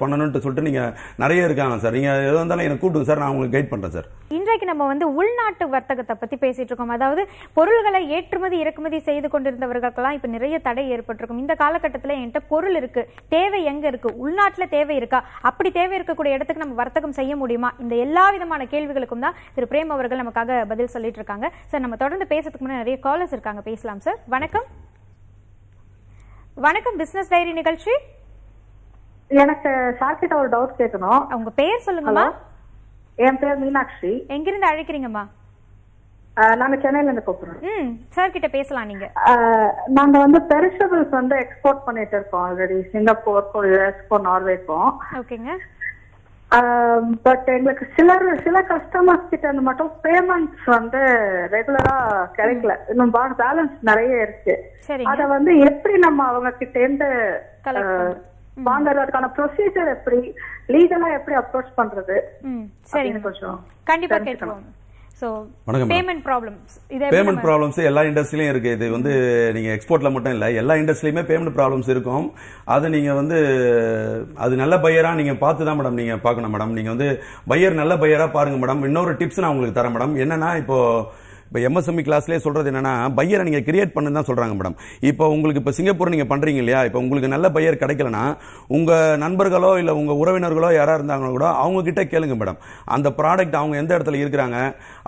பண்ணணும்னு சொல்லிட்டு நீங்க நிறைய இருக்காங்க சார். நீங்க எது இருந்தாலும் எனக்கு கூப்பிடுங்க சார், நான் உங்களுக்கு கைட் பண்றேன் சார். இன்றைக்கு நம்ம வந்து உள்நாட்டு வர்த்தகத்தை பத்தி பேசிட்டு இருக்கோம். அதாவது பொருள்களை ஏற்றுமதி இறக்குமதி செய்து கொண்டிருந்தவர்களுக்கெல்லாம் இப்ப நிறைய தடை ஏற்பட்டிருக்கும். இந்த காலகட்டத்தில் என்கிட்ட பொருள் இருக்கு, தேவை எங்க இருக்கு, உள்நாட்டுல தேவை இருக்கா, அப்படி தேவை இருக்கக்கூடிய இடத்துக்கு நம்ம வர்த்தகம் செய்ய முடியுமா, இந்த எல்லா விதமான கேள்விகளுக்கும் தான் திரு பிரேம் அவர்கள் நமக்காக பதில் சொல்லிட்டு இருக்காங்க சார். நம்ம தொடர்ந்து பேசுறதுக்கு முன்னாடி நிறைய காலர்ஸ் இருக்காங்க, பேசலாம் சார். வணக்கம். வணக்கம், பிசினஸ் டைரி நிகழ்ச்சி. எனக்கு சார்கிட்ட ஒரு டவுட் கேட்கணும். உங்க பேர் சொல்லுங்கம்மா. என் பேர் மீனாட்சி. எங்க இருந்து அழைக்கிறீங்கம்மா? நாங்க சென்னையில இருந்து கூப்பிடுறோம். ம், சார் கிட்ட பேசலாம் நீங்க. நாங்க வந்து பெரிஷபிள்ஸ் வந்து எக்ஸ்போர்ட் பண்ணிட்டு இருக்கோம் ஆல்ரெடி, சிங்கப்பூர், கொரியா, நார்வேக்கும். ஓகேங்க. பட் எங்களுக்கு சில சில கஸ்டமர்ஸ் கிட்ட இருந்து மட்டும் பேமெண்ட்ஸ் வந்து ரெகுலரா கிடைக்கல, இன்னும் பேலன்ஸ் நிறைய இருக்கு. அத வந்து எப்படி நம்ம அவங்க கிட்ட இருந்து வாங்கறதுக்கான ப்ரொசீஜர் எப்படி, லீகலா எப்படி அப்ரோச் பண்றது? கொஞ்சம் கண்டிப்பா கேட்கலாம். சோ பேமெண்ட் ப்ராப்ளம்ஸ், இது பேமெண்ட் ப்ராப்ளம்ஸ் எல்லா இண்டஸ்ட்ரியிலயும் இருக்கு. இது வந்து நீங்க எக்ஸ்போர்ட்ல மட்டும் இல்ல, எல்லா இண்டஸ்ட்ரியுமே பேமெண்ட் ப்ராப்ளம்ஸ் இருக்கும். அது நீங்க வந்து அது நல்ல பையரா நீங்க பார்த்து தான் மேடம் நீங்க பார்க்கணும் மேடம். நீங்க வந்து பையர் நல்ல பையரா பாருங்க மேடம். இன்னொரு டிப்ஸ் நான் உங்களுக்கு தரேன் மேடம். என்னன்னா இப்போ இப்போ எம்எஸ்எம்இ கிளாஸ்லேயே சொல்கிறது என்னென்னா, பையரை நீங்கள் கிரியேட் பண்ணுன்னு தான் சொல்கிறாங்க மேடம். இப்போ உங்களுக்கு இப்போ சிங்கப்பூர் நீங்கள் பண்ணுறீங்க இல்லையா, இப்போ உங்களுக்கு நல்ல பையர் கிடைக்கலனா உங்கள் நண்பர்களோ இல்லை உங்கள் உறவினர்களோ யாராக இருந்தாங்களோ கூட அவங்கக்கிட்ட கேளுங்க மேடம். அந்த ப்ராடக்ட் அவங்க எந்த இடத்துல இருக்கிறாங்க,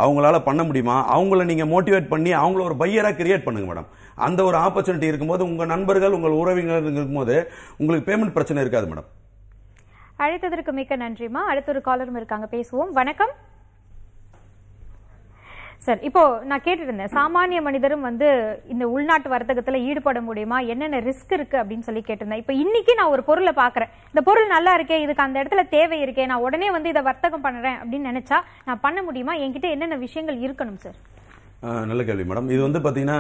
அவங்களால பண்ண முடியுமா, அவங்கள நீங்கள் மோட்டிவேட் பண்ணி அவங்கள ஒரு பையராக கிரியேட் பண்ணுங்கள் மேடம். அந்த ஒரு ஆப்பர்ச்சுனிட்டி இருக்கும்போது உங்கள் நண்பர்கள் உங்கள் உறவினர்கள் இருக்கும்போது உங்களுக்கு பேமெண்ட் பிரச்சனை இருக்காது மேடம். அழைத்ததற்கு மிக்க நன்றிமா. அடுத்த ஒரு காலரும் இருக்காங்க, பேசுவோம். வணக்கம் சார். இப்போ நான் கேட்டுருந்தேன், சாமானிய மனிதரும் வந்து இந்த உள்நாட்டு வர்த்தகத்துல ஈடுபட முடியுமா, என்னென்ன ரிஸ்க் இருக்கு அப்படின்னு சொல்லி கேட்டிருந்தேன். இப்போ இன்னைக்கு நான் ஒரு பொருளை பாக்குறேன், இந்த பொருள் நல்லா இருக்கே, இதுக்கு அந்த இடத்துல தேவை இருக்கே, நான் உடனே வந்து இதை வர்த்தகம் பண்றேன் அப்படின்னு நினைச்சா நான் பண்ண முடியுமா, என்கிட்ட என்னென்ன விஷயங்கள் இருக்கணும் சார்? நல்ல கேள்வி மேடம். இது வந்து பார்த்தீங்கன்னா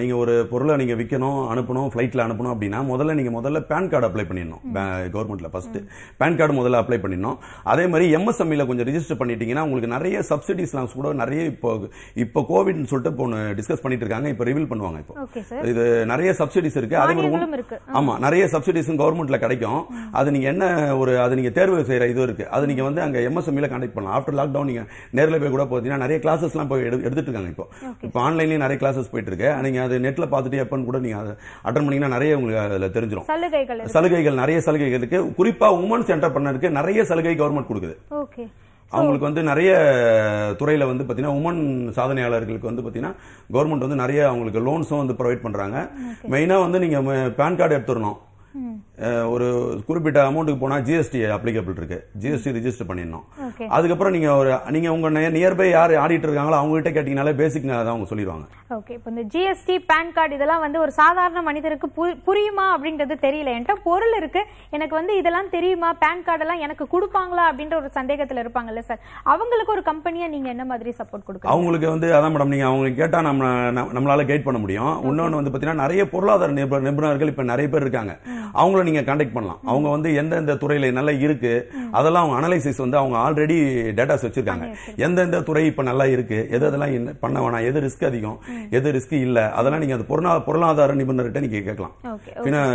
நீங்கள் ஒரு பொருளை நீங்கள் விற்கணும், அனுப்பணும், ஃப்ளைட்டில் அனுப்பணும் அப்படின்னா முதல்ல நீங்கள் முதல்ல பேன் கார்டு அப்ளை பண்ணிடணும். கவர்மெண்ட்டில் ஃபஸ்ட்டு பேன் கார்டு முதல்ல அப்ளை பண்ணிடணும். அதே மாதிரி எம்எஸ்எம்இல கொஞ்சம் ரிஜிஸ்டர் பண்ணிட்டீங்கன்னா உங்களுக்கு நிறைய சப்சிடிஸ்லாம் கூட நிறைய இப்போ இப்போ கோவிட்னு சொல்லிட்டு இப்போ ஒன்று டிஸ்கஸ் பண்ணிட்டு இருக்காங்க, இப்போ ரிவீல் பண்ணுவாங்க. இப்போ இது நிறைய சப்சிடிஸ் இருக்குது. அதே மாதிரி ஆமாம் நிறைய சப்சிடிஸ் கவர்மெண்ட்டில் கிடைக்கும். அது நீங்கள் என்ன ஒரு அது நீங்கள் தேர்வு செய்கிற இது இருக்குது, அது நீங்கள் வந்து அங்கே எம்எஸ்எம்இல கான்டெக்ட் பண்ணலாம். ஆஃப்டர் லாக்டவுன் நீங்கள் நேரில் போய் கூட பார்த்தீங்கன்னா நிறைய கிளாஸஸ்லாம் போய் எடு எடுத்துட்டு இருக்காங்க. இப்போ இப்போ ஆன்லைன்லயே நிறைய கிளாஸஸ் போயிட்டு இருக்கு. நீங்க அது நெட்ல பார்த்துட்டு எப்பன்னு கூட நீங்க அட்டெண்ட் பண்ணீங்கன்னா நிறைய உங்களுக்கு அதுல தெரிஞ்சிடும். சலுகைகள் சலுகைகள் நிறைய சலுகைகள் இருக்கு. குறிப்பா உமன்ஸ் என்டர்பிரினருக்கு நிறைய சலுகை கவர்மெண்ட் கொடுக்குது. ஓகே, அவங்களுக்கு வந்து நிறைய துறையில் வந்து பார்த்தீங்கன்னா உமன் சாதனையாளர்களுக்கு வந்து பார்த்தீங்கன்னா கவர்மெண்ட் வந்து நிறைய அவங்களுக்கு லோன்ஸும் வந்து ப்ரொவைட் பண்றாங்க. மெயினாக வந்து நீங்க பேன் கார்டு எடுத்துடணும். ஒரு குறிப்பிட்ட அமௌண்ட்டுக்கு போனால் ஜிஎஸ்டி அப்ளிகபிள் இருக்கு, ஜிஎஸ்டி ரிஜிஸ்டர் பண்ணிடணும். அதுக்கப்புறம் நீங்கள் ஒரு நீங்கள் உங்கள் நியர்பை யார் ஆடிட்டர் இருக்காங்களோ அவங்ககிட்ட கேட்டிங்கனாலே பேசிக் அதை அவங்க சொல்லிடுவாங்க. ஓகே, இப்போ இந்த ஜிஎஸ்டி பேன் கார்டு இதெல்லாம் வந்து ஒரு சாதாரண மனிதருக்கு புரியுமா அப்படின்றது தெரியல. என்கிட்ட பொருள் இருக்கு, எனக்கு வந்து இதெல்லாம் தெரியுமா, பேன் கார்டெல்லாம் எனக்கு கொடுப்பாங்களா அப்படின்ற ஒரு சந்தேகத்தில் இருப்பாங்கல்ல சார், அவங்களுக்கு ஒரு கம்பெனியாக நீங்கள் என்ன மாதிரி சப்போர்ட் கொடுக்க? அவங்களுக்கு வந்து அதான் மேடம், நீங்கள் அவங்க கேட்டால் நம்ம நம்மளால கைட் பண்ண முடியும். இன்னொன்று வந்து பார்த்தீங்கன்னா நிறைய பொருளாதார நிபுணர்கள் இப்போ நிறைய பேர் இருக்காங்க, அவங்கள நீங்க கான்டாக்ட் பண்ணலாம். அவங்க வந்து எந்தெந்த துறையில நல்லா இருக்கு அதெல்லாம் அவங்க அனலைசிஸ் வந்து அவங்க ஆல்ரெடி டேட்டாஸ் வச்சிருக்காங்க. எந்தெந்த துறை இப்ப நல்லா இருக்கு, எது அதெல்லாம் பண்ண வேணாம், எது ரிஸ்க் அதிகம், எது ரிஸ்க் இல்ல, அதெல்லாம் நீங்க பொருளாதார நிபுணர்கிட்ட நீங்க கேட்கலாம்.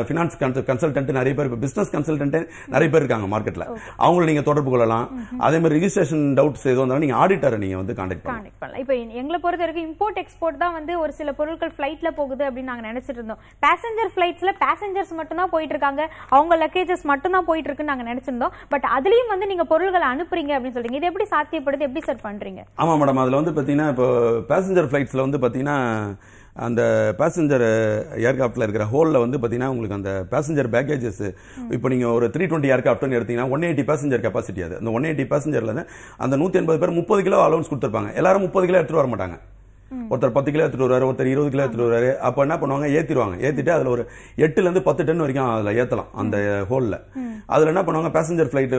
ஃபினான்ஸ் கன்சல்டன்ட் நிறைய பேர், பிசினஸ் கன்சல்டன்ட் நிறைய பேர் இருக்காங்க மார்க்கெட்ல, அவங்களை நீங்க தொடர்பு கொள்ளலாம். அதே மாதிரி ரிஜிஸ்ட்ரேஷன் டவுட்ஸ் எதுவும் இருந்தாலும் நீங்க ஆடிட்டரை நீங்க வந்து கான்டாக்ட் பண்ணலாம். இப்போ எங்களை பொறுத்த வரைக்கும் இம்போர்ட் எக்ஸ்போர்ட் தான் வந்து ஒரு சில பொருட்கள் ஃபிளைட்ல போகுது அப்படின்னு நாங்க நினைச்சிட்டு இருந்தோம். பேசஞ்சர் ஃபிளைட்ஸ்ல பேசஞ்சர்ஸ் மட்டும் தான் போயிட்டு இருக்காங்க, அவங்க லக்கேஜஸ் மட்டும் தான் போயிட்டு இருக்குன்னு நாங்க நினைச்சிருந்தோம். பட் அதுலயும் வந்து நீங்க பொருட்களை அனுப்புறீங்க அப்படின்னு சொல்றீங்க, இது எப்படி சாத்தியப்படுது, எப்படி சார் பண்றீங்க? ஆமா மேடம், அதுல வந்து பாத்தீங்கன்னா இப்போ பேசஞ்சர் ஃபிளைட்ஸ்ல வந்து பாத்தீங்கன்னா அந்த பேசஞ்சர் ஏர்கிராஃப்டில் இருக்கிற ஹோலில் வந்து பார்த்தீங்கன்னா உங்களுக்கு அந்த பேசஞ்சர் பேக்கேஜஸ் இப்போ நீங்கள் ஒரு த்ரீ டுவெண்ட்டி ஏர்கிராஃப்ட்னு எடுத்தீங்கன்னா ஒன் எயிட்டி பேசஞ்சர் கெப்பாசிட்டி. அது அந்த ஒன் எயிட்டி பேசஞ்சர்லேருந்து அந்த நூற்றி எண்பது பேர் முப்பது கிலோ அலவுன்ஸ் கொடுத்துருப்பாங்க. எல்லாரும் முப்பது கிலோ எடுத்துகிட்டு வர மாட்டாங்க, ஒருத்தர் பத்து கிலோ எடுத்துட்டு வருவாரு, ஒருத்தர் இருபது கிலோ எடுத்துட்டு வருவாரு. அப்ப என்ன பண்ணுவாங்க, ஏத்திடுவாங்க. ஏத்திட்டு அதுல ஒரு எட்டுல இருந்து பத்து டன் வரைக்கும் அதுல ஏத்தலாம் அந்த ஹோல்ல. அதுல என்ன பண்ணுவாங்க, பேசஞ்சர் பிளைட்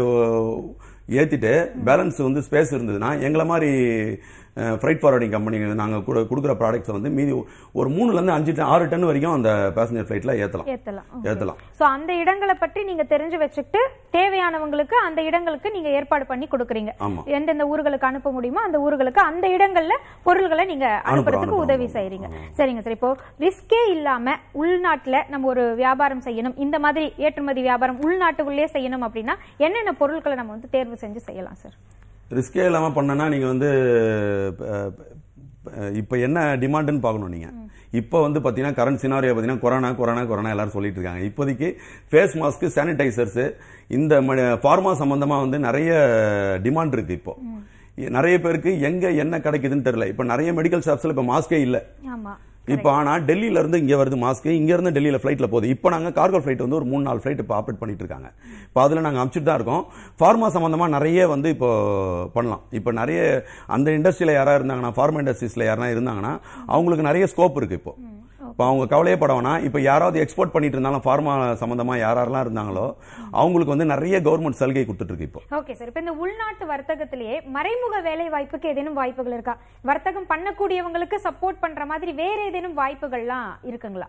ஏத்திட்டு பேலன்ஸ் வந்து ஸ்பேஸ் இருந்ததுன்னா எங்களை மாதிரி ஃப்ரைட் ஃபார்வர்டிங் கம்பெனி நாங்கள் கொடுக்குற ப்ராடக்ட்ஸை வந்து மீதி ஒரு மூணுல இருந்து அஞ்சு டன் ஆறு டன் வரைக்கும் அந்த பேசஞ்சர் ஃபிளைட்ல ஏற்றலாம் ஏற்றலாம். ஸோ அந்த இடங்களை பற்றி நீங்க தெரிஞ்சு வச்சுக்கிட்டு தேவையானவங்களுக்கு அந்த இடங்களுக்கு நீங்க ஏற்பாடு பண்ணி கொடுக்குறீங்க. எந்தெந்த ஊர்களுக்கு அனுப்ப முடியுமோ அந்த ஊர்களுக்கு அந்த இடங்கள்ல பொருள்களை நீங்க அனுப்புறதுக்கு உதவி செய்யறீங்க. சரிங்க சார். இப்போ ரிஸ்கே இல்லாம உள்நாட்டுல நம்ம ஒரு வியாபாரம் செய்யணும், இந்த மாதிரி ஏற்றுமதி வியாபாரம் உள்நாட்டுக்குள்ளே செய்யணும் அப்படின்னா என்னென்ன பொருட்களை நம்ம வந்து தேர்வு செஞ்சு செய்யலாம் சார்? ரிஸ்கே இல்லாமல் பண்ணனா நீங்கள் வந்து இப்போ என்ன டிமாண்டுன்னு பார்க்கணும். நீங்கள் இப்போ வந்து பார்த்தீங்கன்னா கரண்ட் சினாரியோ பார்த்தீங்கன்னா கொரோனா கொரோனா கொரோனா எல்லாரும் சொல்லிட்டு இருக்காங்க. இப்போதைக்கு ஃபேஸ் மாஸ்க்கு, சானிடைசர்ஸு, இந்த ஃபார்மா சம்மந்தமாக வந்து நிறைய டிமாண்ட் இருக்குது. இப்போது நிறைய பேருக்கு எங்கே என்ன கிடைக்குதுன்னு தெரியல. இப்போ நிறைய மெடிக்கல் ஷாப்ஸில் இப்போ மாஸ்கே இல்லை. இப்போ நான் டெல்லியில இருந்து இங்க வருது மாஸ்க், இங்க இருந்து டெல்லியில ஃப்ளைட்ல போகுது. இப்போ நாங்க கார்கோ ஃப்ளைட் வந்து ஒரு மூணு நாலு ஃப்ளைட் இப்போ ஆப்ரேட் பண்ணிட்டு இருக்காங்க. இப்போ அதில் நாங்கள் அனுப்பிச்சுட்டு தான் இருக்கோம். ஃபார்மா சம்பந்தமா நிறைய வந்து இப்போ பண்ணலாம். இப்போ நிறைய அந்த இண்டஸ்ட்ரியில் யாராவது இருந்தாங்கன்னா, ஃபார்மா இண்டஸ்ட்ரீஸ்ல யாராவது இருந்தாங்கன்னா அவங்களுக்கு நிறைய ஸ்கோப் இருக்கு. இப்போ இப்போ அவங்க கவலையே படவானா, இப்போ யாராவது எக்ஸ்போர்ட் பண்ணிட்டு இருந்தாலும் ஃபார்மா சம்பந்தமாக யாரெல்லாம் இருந்தாங்களோ அவங்களுக்கு வந்து நிறைய கவர்மெண்ட் சலுகை கொடுத்துட்டு இருக்கு இப்போ. ஓகே சார், இப்போ இந்த உள்நாட்டு வர்த்தகத்திலேயே மறைமுக வேலை வாய்ப்புக்கு ஏதேனும் வாய்ப்புகள் இருக்கா? வர்த்தகம் பண்ணக்கூடியவங்களுக்கு சப்போர்ட் பண்ற மாதிரி வேற ஏதேனும் வாய்ப்புகள்லாம் இருக்குங்களா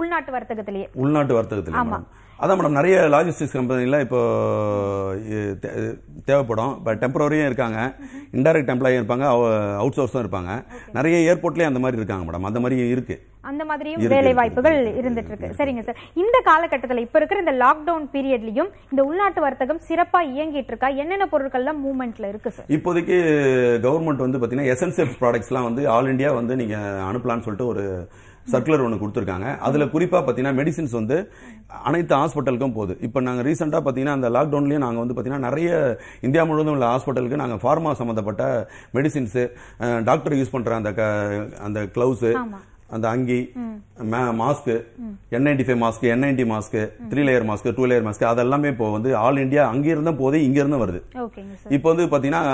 உள்நாட்டு வர்த்தகத்திலேயே? உள்நாட்டு வர்த்தகத்திலே மேடம், அதான் மேடம், நிறைய லாஜிஸ்டிக்ஸ் கம்பெனிலாம் இப்போ தேவைப்படும். இப்போ டெம்பரரியும் இருக்காங்க, இன்டைரக்ட் எம்ப்ளாயும் இருப்பாங்க, அவுட் சோர்ஸும் இருப்பாங்க. நிறைய ஏர்போர்ட்லேயும் அந்த மாதிரி இருக்காங்க மேடம், அந்த மாதிரி இருக்கு. அந்த மாதிரியும் வேலை வாய்ப்புகள் இருந்துட்டு இருக்கு. சரிங்க சார், இந்த காலகட்டத்தில் இப்போ இருக்கிற இந்த லாக்டவுன் பீரியட்லையும் இந்த உள்நாட்டு வர்த்தகம் சிறப்பாக இயங்கிட்டு இருக்கா? என்னென்ன பொருட்கள்லாம் மூவ்மெண்ட்ல இருக்கு சார்? இப்போதைக்கு கவர்மெண்ட் வந்து பார்த்தீங்கன்னா எசென்சியல் ப்ராடக்ட்ஸ்லாம் வந்து ஆல் இண்டியா வந்து நீங்கள் அனுப்பலான்னு சொல்லிட்டு ஒரு சர்க்குலர் ஒன்று கொடுத்துருக்காங்க. அதில் குறிப்பாக பார்த்தீங்கன்னா மெடிசின்ஸ் வந்து அனைத்து ஹாஸ்பிட்டலுக்கும் போகுது. இப்போ நாங்கள் ரீசெண்டாக பார்த்தீங்கன்னா அந்த லாக்டவுன்லேயும் நாங்கள் வந்து பார்த்தீங்கன்னா நிறைய இந்தியா முழுவதும் உள்ள ஹாஸ்பிட்டலுக்கு நாங்கள் ஃபார்மா சம்மந்தப்பட்ட மெடிசின்ஸு, டாக்டர் யூஸ் பண்ணுற அந்த அந்த க்ளவுஸு, அந்த அங்கி, mask, N ninety five mask, N ninety mask, three layer mask, two layer mask, அதெல்லாமே இப்போ வந்து ஆல் இண்டியா அங்கிருந்தும் போதே இங்கிருந்தும் வருது. இப்போ வந்து பார்த்தீங்கன்னா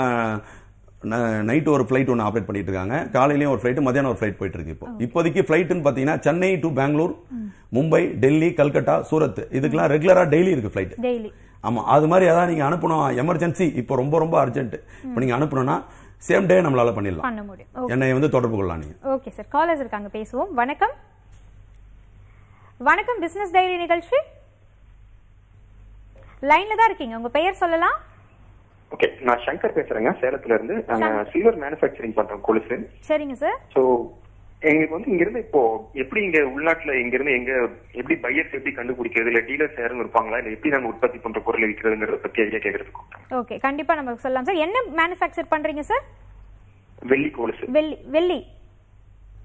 நைட்டு ஒரு ஃப்ளைட் ஒன்று ஆப்ரேட் பண்ணிட்டு இருக்காங்க, காலையிலேயும் ஒரு ஃப்ளைட்டு, மத்தியானம் ஒரு ஃப்ளைட் போயிட்டு இருக்கு. இப்போ இப்போதைக்கு ஃப்ளைட்டுன்னு பார்த்தீங்கன்னா சென்னை டு பெங்களூர், மும்பை, டெல்லி, கல்கட்டா, சூரத், இதுக்கெல்லாம் ரெகுலராக டெய்லி இருக்கு ஃப்ளைட். ஆமாம், அது மாதிரி அதான் நீங்கள் அனுப்பணும். எமர்ஜென்சி இப்போ ரொம்ப ரொம்ப அர்ஜென்ட், இப்போ நீங்கள் அனுப்பணும்னா சேம் டே நம்மளால பண்ணிடலாம், என்னை வந்து தொடர்பு கொள்ளலாம் நீங்கள். ஓகே சார், காலர்ஸ் இருக்காங்க, பேசுவோம். வணக்கம் வணக்கம், பிசினஸ் டைரி நிகழ்ச்சி லைன்ல தான் இருக்கீங்க, உங்க பெயர் சொல்லலாம். ஓகே, நான் சங்கர் பேசுறேங்க, சேலத்துல இருந்து. நாங்க சில்வர் மேனுஃபேக்சரிங் பண்றோம், கொலுசு. சரிங்க சார். சோ எங்களுக்கு வந்து இங்க இருந்து இப்போ எப்படி இங்க உள்நாட்டுல எங்க இருந்து எங்க எப்படி பையர்ஸ் எப்படி கண்டுபிடிக்கிறது, இல்ல டீலர்ஸ் யாரும் இருப்பாங்களா, இல்ல எப்படி நாங்க உற்பத்தி பண்ற பொருள் விற்கிறதுங்கிறத பத்தி ஐடியா கேட்கறதுக்கு. ஓகே, கண்டிப்பா நம்ம சொல்லலாம் சார். என்ன மேனுஃபேக்சர் பண்றீங்க சார்? வெள்ளி கொலுசு. வெள்ளி வெள்ளி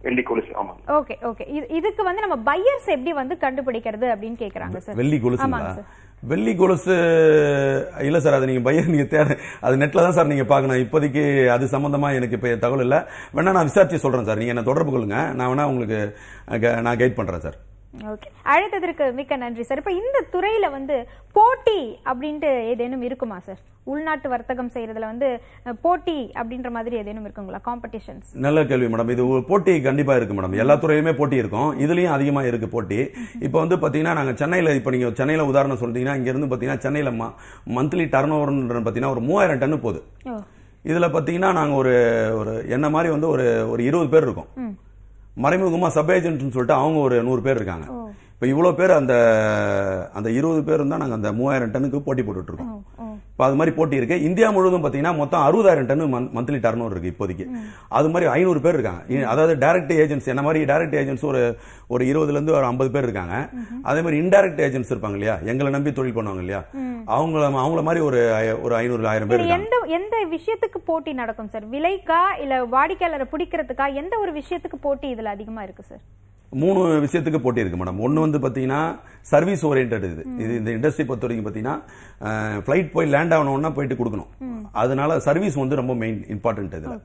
வெள்ளி கொலுசு. ஆமா. ஓகே ஓகே, இதுக்கு வந்து நம்ம பையர்ஸ் எப்படி வந்து கண்டுபிடிக்கிறது அப்படின்னு கேக்குறாங்க சார். வெள்ளி கொலுசு. ஆமா சார், வெள்ளி கொலுசு. இல்லை சார், அது நீங்கள் பையன் நீங்கள் தேட அது நெட்டில் தான் சார் நீங்கள் பார்க்கணும். இப்போதைக்கு அது சம்மந்தமாக எனக்கு இப்போ தகவல் இல்லை. வேணா நான் விசாரிச்சு சொல்கிறேன் சார், நீங்கள் என்னை தொடர்பு கொள்ளுங்க, நான் வேணா உங்களுக்கு நான் கைட் பண்ணுறேன் சார். ஓகே, அழைத்ததற்கு மிக்க நன்றி சார். இப்போ இந்த துறையில் வந்து போட்டி அப்படின்ட்டு ஏதேனும் இருக்குமா சார்? உள்நாட்டு வர்த்தகம் செய்கிறதுல வந்து போட்டி அப்படின்ற மாதிரி ஏதேனும் இருக்குங்களா, காம்படிஷன்ஸ்? நல்ல கேள்வி மேடம். இது போட்டி கண்டிப்பாக இருக்குது மேடம், எல்லா துறையிலுமே போட்டி இருக்கும், இதுலேயும் அதிகமாக இருக்குது போட்டி. இப்போ வந்து பார்த்தீங்கன்னா நாங்கள் சென்னையில், இப்போ நீங்கள் சென்னையில் உதாரணம் சொல்லிட்டீங்கன்னா இங்கேருந்து பார்த்தீங்கன்னா சென்னையில் ம மந்த்லி டர்ன் ஓவர்னு பார்த்தீங்கன்னா ஒரு மூவாயிரம் டன்னு போகுது. இதில் பார்த்தீங்கன்னா நாங்கள் ஒரு ஒரு என்ன மாதிரி வந்து ஒரு ஒரு இருபது பேர் இருக்கோம். மறைமுகமாக சப் ஏஜென்ட்னு சொல்லிட்டு அவங்க ஒரு நூறு பேர் இருக்காங்க. இப்போ இவ்வளோ பேர், அந்த அந்த இருபது பேர் இருந்தால் நாங்கள் அந்த மூவாயிரம் டன்னுக்கு போட்டி போட்டுட்ருக்கோம். இப்போ அது மாதிரி போட்டி இருக்குது. இந்தியா முழுவதும் பார்த்தீங்கன்னா மொத்தம் அறுபதாயிரம் ton month monthly turnover இருக்குது இப்போதைக்கு. அது மாதிரி ஐநூறு பேர் இருக்காங்க. அதாவது டைரக்ட் ஏஜென்ட்ஸ், என்ன மாதிரி டைரக்ட் ஏஜென்ட்ஸ் ஒரு ஒரு இருபதுலேருந்து ஒரு ஐம்பது பேர் இருக்காங்க. அதே மாதிரி இன்டைரக்ட் ஏஜென்ட்ஸ் இருப்பாங்க இல்லையா, எங்களை நம்பி தொழில் பண்ணுவாங்க இல்லையா, அவங்கள அவங்கள மாதிரி ஒரு ஒரு ஐநூறு ஆயிரம் பேர். எந்த எந்த விஷயத்துக்கு போட்டி நடக்கும் சார்? விலைக்கா, இல்லை வாடிக்கையாளரை பிடிக்கிறதுக்கா, எந்த ஒரு விஷயத்துக்கு போட்டி இதில் அதிகமாக இருக்குது சார்? மூணு விஷயத்துக்கு போட்டி இருக்கு மேடம். ஒன்று வந்து பார்த்தீங்கன்னா சர்வீஸ் ஓரியன்ட். இது இது இந்த இண்டஸ்ட்ரி பொறுத்த வரைக்கும் பார்த்தீங்கன்னா ஃப்ளைட் போய் லேண்ட் ஆகணும்னா போயிட்டு கொடுக்கணும். அதனால சர்வீஸ் வந்து ரொம்ப மெயின் இம்பார்ட்டன்ட். இதில்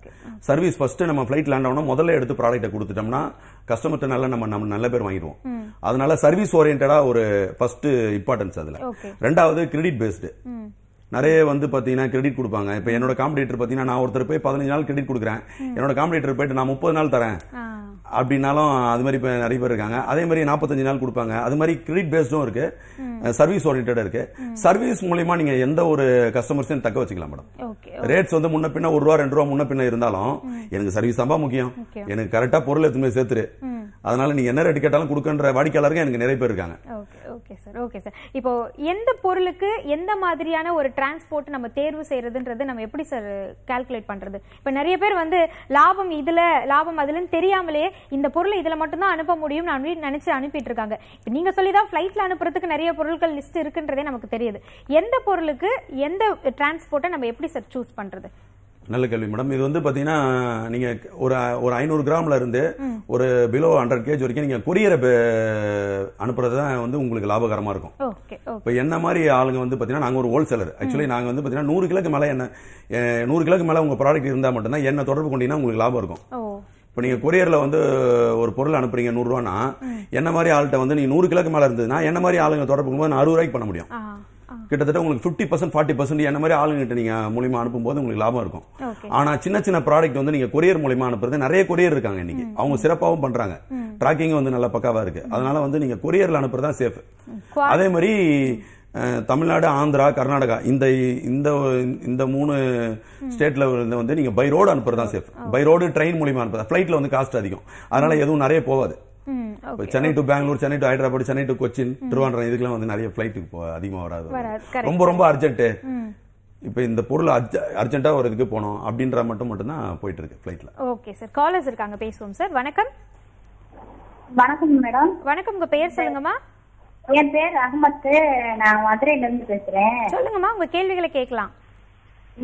சர்வீஸ் ஃபர்ஸ்ட், நம்ம ஃப்ளைட் லேண்ட் ஆகணும் முதல்ல எடுத்து ப்ராடக்ட்டை கொடுத்துட்டோம்னா கஸ்டமர்கிட்ட நல்லா நம்ம நம்ம நல்ல பேர் வாங்கிடுவோம். அதனால சர்வீஸ் ஓரியன்டா ஒரு ஃபர்ஸ்ட் இம்பார்ட்டன்ஸ் அதில். ரெண்டாவது கிரெடிட் பேஸ்டு. நிறைய வந்து பார்த்தீங்கன்னா கிரெடிட் கொடுப்பாங்க. இப்போ என்னோட காம்படிட்டர் பார்த்தீங்கன்னா, நான் ஒருத்தர் போய் பதினஞ்சு நாள் கிரெடிட் கொடுக்குறேன், என்னோட காம்படிட்டர் போயிட்டு நான் முப்பது நாள் தரேன் அப்படின்னாலும் அது மாதிரி இப்போ நிறைய பேர் இருக்காங்க. அதே மாதிரி நாற்பத்தஞ்சு நாள் கொடுப்பாங்க. அது மாதிரி கிரெடிட் பேஸ்டும் இருக்கு, சர்வீஸ் ஓரியன்டா இருக்கு. சர்வீஸ் மூலியமா நீங்க எந்த ஒரு கஸ்டமர்ஸையும் தக்க வச்சுக்கலாம் மேடம். ரேட்ஸ் வந்து முன்ன பின்ன ஒரு ரூபா ரெண்டு ரூபா முன்ன பின்ன இருந்தாலும் எனக்கு சர்வீஸ் தான்பா முக்கியம், எனக்கு கரெக்டா பொருள் எடுத்து போய் சேர்த்துரு, அதனால நீங்க என்ன ரேட் கேட்டாலும் கொடுக்கன்ற வாடிக்கையாளருக்கு எனக்கு நிறைய பேர் இருக்காங்க. Okay sir, okay sir. இப்போ எந்த பொருளுக்கு எந்த மாதிரியான ஒரு டிரான்ஸ்போர்ட் நம்ம தேர்வு செய்யறதுன்றது நம்ம எப்படி சார் கால்குலேட் பண்றது? இப்போ நிறைய பேர் வந்து லாபம் இதுல லாபம் அதுலன்னு தெரியாமலே இந்த பொருளை இதுல மட்டும் தான் அனுப்ப முடியும் நினைச்சு அனுப்பிட்டு இருக்காங்க. இப்போ நீங்க சொல்லிதான் ஃபிளைட்ல அனுப்புறதுக்கு நிறைய பொருட்கள் லிஸ்ட் இருக்குன்றதே நமக்கு தெரியுது. எந்த பொருளுக்கு எந்த டிரான்ஸ்போர்ட்டை நம்ம எப்படி சார் சூஸ் பண்றது? நல்ல கேள்வி மேடம். இது வந்து பாத்தீங்கன்னா நீங்க ஒரு ஒரு ஐநூறு கிராம்ல இருந்து ஒரு பிலோ ஹண்ட்ரட் கேஜ் வரைக்கும் நீங்க கொரியரை அனுப்புறதுதான் வந்து உங்களுக்கு லாபகரமா இருக்கும். இப்போ என்ன மாதிரி ஆளுங்க வந்து பாத்தீங்கன்னா, நாங்க ஒரு ஹோல்சேலர். ஆக்சுவலி நாங்க வந்து பாத்தீங்கன்னா நூறு கிலோக்கு மேல என்ன நூறு கிலோக்கு மேல உங்க ப்ராடக்ட் இருந்தா மட்டும்தான் என்ன தொடர்பு கொண்டீங்கன்னா உங்களுக்கு லாபம் இருக்கும். If you courier வந்து ஒரு பொருள் அனுப்புறீங்க நூறு ரூபாய் னா என்ன மாதிரி ஆள்ட்ட வந்து நீ நூறு கிலோக்கு மேல இருந்ததுனா என்ன மாதிரி ஆளுங்க தொடர்புக்கும்போது அறுபது ரூபாய்க்கு பண்ண முடியும். கிட்டத்தட்ட உங்களுக்கு fifty percent forty percent என்ன மாதிரி ஆளுங்க கிட்ட நீங்க மூலமா அனுப்பும்போது உங்களுக்கு லாபம் இருக்கும். ஆனா சின்ன சின்ன ப்ராடக்ட் வந்து நீங்க courier மூலமா அனுப்புறது நிறைய courier இருக்காங்க இன்னைக்கு. அவங்க சிறப்பாவும் பண்றாங்க. ட்ராக்கிங் வந்து நல்ல பக்காவா இருக்கு. அதனால வந்து நீங்க courierல அனுப்புறது தான் சேஃப். அதே மாதிரி தமிழ்நாடு ஆந்திரா கர்நாடகா இந்த இந்த இந்த மூணு ஸ்டேட்ல வந்து நீங்க பை ரோட் அனுப்புறது தான் சேஃப். பை ரோட் ட்ரெயின் மூலமா அனுப்புறது ஃளைட்ல வந்து காஸ்ட் அதிகம். அதனால எதுவும் நிறைய போகாது. Chennai to Bangalore, Chennai to Hyderabad, Chennai to Cochin, Thiruvarur இதுக்கெல்லாம் வந்து நிறைய ஃளைட்டுக்கு அதிகமாக வராது. ரொம்ப ரொம்ப அர்ஜென்ட் இப்ப இந்த பொருள் அர்ஜென்ட்டா ஒரு இதுக்கு போனோம் அப்படின்ற மட்டும் மட்டும் தான் போயிட்டு இருக்கு ஃளைட்ல. ஓகே சார், காலர்ஸ் இருக்காங்க பேசுவோம் சார். வணக்கம். வணக்கம் மேடம். வணக்கம், உங்க பேர் சொல்லுங்கம்மா. என் பேர் அகமது, நான் மதுரையில இருந்து பேசுறேன். சொல்லுங்கம்மா, உங்க கேள்விகளை கேட்கலாம்.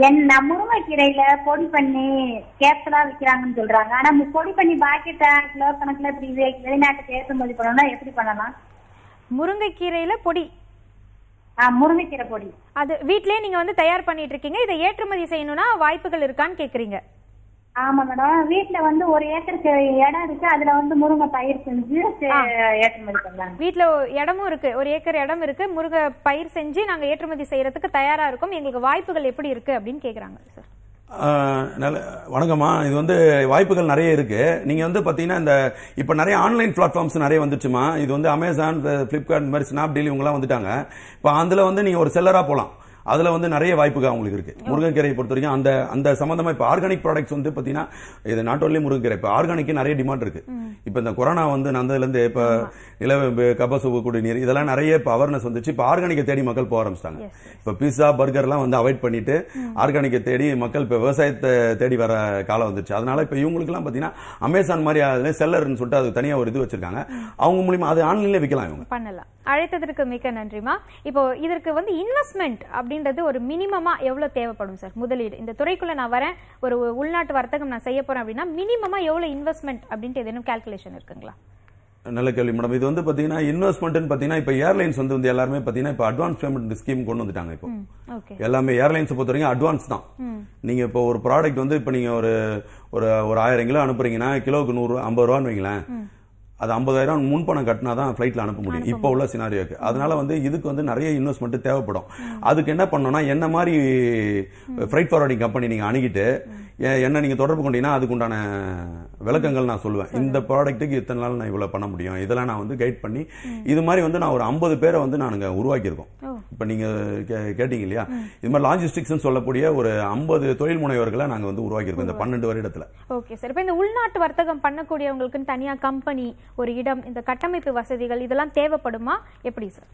என்ன முருங்கைக்கீரையில பொடி பண்ணி கேப்சலா விற்கிறாங்கன்னு சொல்றாங்க. ஆனா பொடி பண்ணி பாக்கெட்டா கிலோ கணக்குல வெளிநாட்டுக்கு ஏற்றுமதி பண்ணணும்னா எப்படி பண்ணலாம்? முருங்கைக்கீரையில பொடி, முருங்கைக்கீரை பொடி அது வீட்லயே நீங்க வந்து தயார் பண்ணிட்டு இருக்கீங்க. இதை ஏற்றுமதி செய்யணும்னா வாய்ப்புகள் இருக்கான்னு கேக்குறீங்க. ஆமா மேடம், வீட்டுல வந்து ஒரு ஏக்கருக்கு இடம் இருக்கு, அதுல வந்து முருங்கை பயிர் செஞ்சு ஏற்றுமதி பண்ணலாம். வீட்டுல இடமும் இருக்கு, ஒரு ஏக்கர் இடம் இருக்கு, முருங்கை பயிர் செஞ்சு நாங்க ஏற்றுமதி செய்யறதுக்கு தயாரா இருக்கும், எங்களுக்கு வாய்ப்புகள் எப்படி இருக்கு அப்படின்னு கேக்குறாங்க சார். வணக்கம்மா, இது வந்து வாய்ப்புகள் நிறைய இருக்கு. நீங்க வந்து பாத்தீங்கன்னா இந்த இப்ப நிறைய ஆன்லைன் பிளாட்ஃபார்ம்ஸ் நிறைய வந்துச்சுமா. இது வந்து அமேசான், பிளிப்கார்ட், இந்த மாதிரி ஸ்னாப்டீல் இவங்கலாம் வந்துட்டாங்க. இப்ப அதுல வந்து நீங்க ஒரு செல்லரா போலாம். அதுல வந்து நிறைய வாய்ப்புகள் உங்களுக்கு இருக்கு. முருங்கைக்கீரையை பொறுத்த வரைக்கும் அந்த அந்த சம்பந்தமா இப்ப ஆர்கானிக் ப்ராடக்ட்ஸ் வந்து பாத்தீங்கன்னா இது நாட் ஓன்லி முருங்கைக்கீரை, இப்ப ஆர்கானிக்கு நிறைய டிமாண்ட் இருக்கு. இப்ப இந்த கொரோனா வந்து அதுல இருந்து இப்ப இல கபசுவு குடிநீர் இதெல்லாம் நிறைய இப்ப அவேர்னஸ் வந்துச்சு. இப்ப ஆர்கானிக்கை தேடி மக்கள் போக ஆரம்பிச்சிட்டாங்க. இப்ப பீஸா பர்கர் எல்லாம் வந்து அவாய்ட் பண்ணிட்டு ஆர்கானிக்கை தேடி மக்கள் இப்ப விவசாயத்தை தேடி வர காலம் வந்துருச்சு. அதனால இப்ப இவங்களுக்கு எல்லாம் பாத்தீங்கன்னா அமேசான் மாதிரி அதுல செல்லர்னு சொல்லிட்டு அது தனியா ஒரு இது வச்சிருக்காங்க. அவங்க மூலியமா அது ஆன்லைன்ல விற்கலாம், இவங்க பண்ணலாம். அழைத்ததற்கு மிக்க நன்றிமா. இப்போ இதற்கு வந்து இன்வெஸ்ட்மெண்ட் அப்படின்றது ஒரு மினிமமா எவ்வளவு தேவைப்படும் சார்? முதலீடு இந்த துறைக்குள்ள நான் வரேன், ஒரு உள்நாட்டு வர்த்தகம் நான் செய்ய போறேன் அப்படின்னா மினிமமா எவ்வளவு இன்வெஸ்ட்மெண்ட் அப்படின்ட்டு ஏதேனும் கால்குலேஷன் இருக்குங்களா? நல்ல கேள்வி மேடம். இது வந்து பாத்தீங்கன்னா இன்வெஸ்ட்மெண்ட்னு பாத்தீங்கன்னா இப்ப ஏர்லைன்ஸ் வந்து வந்து எல்லாருமே பாத்தீங்கன்னா இப்ப அட்வான்ஸ் பேமெண்ட் ஸ்கீம் கொண்டு வந்துட்டாங்க. இப்போ எல்லாமே ஏர்லைன்ஸ் பொறுத்த வரைக்கும் அட்வான்ஸ் தான். நீங்க இப்போ ஒரு ப்ராடக்ட் வந்து இப்ப நீங்க ஒரு ஒரு ஆயிரம் கிலோ அனுப்புறீங்கன்னா கிலோவுக்கு நூறு ஐம்பது ரூபான்னு வைங்களேன், அது ஐம்பதாயிரம் முன்பணம் கட்டினா தான் ஃப்ளைட்ல அனுப்ப முடியும் இப்போ உள்ள சினாரியோக்கு. அதனால வந்து இதுக்கு வந்து நிறைய இன்வெஸ்ட்மெண்ட் தேவைப்படும். அதுக்கு என்ன பண்ணணும்னா என்ன மாதிரி ஃப்ரைட் ஃபார்வர்டிங் கம்பெனி நீங்க அணுகிட்டு என்ன நீங்க தொடர்பு கொண்டீங்கன்னா அதுக்கு உண்டான விளக்கங்கள் நான் சொல்லுவேன். இந்த ப்ராடக்ட்டுக்கு இத்தனை நாள் நான் இவ்வளவு பண்ண முடியும், இதெல்லாம் நான் வந்து கைட் பண்ணி இது மாதிரி வந்து நான் ஒரு ஐம்பது பேரை வந்து நான் உருவாக்கியிருக்கோம். இப்ப நீங்க கேட்டீங்க இல்லையா, இது மாதிரி லாஜிஸ்டிக்ஸ் சொல்லக்கூடிய ஒரு ஐம்பது தொழில் முனைவர்களை நாங்க வந்து உருவாக்கியிருக்கோம் இந்த பன்னெண்டு வருடத்துல. ஓகே சார், இப்ப இந்த உள்நாட்டு வர்த்தகம் பண்ணக்கூடியவங்களுக்கு தனியா கம்பெனி, ஒரு இடம், இந்த கட்டமைப்பு வசதிகள் இதெல்லாம் தேவைப்படுமா எப்படி சார்?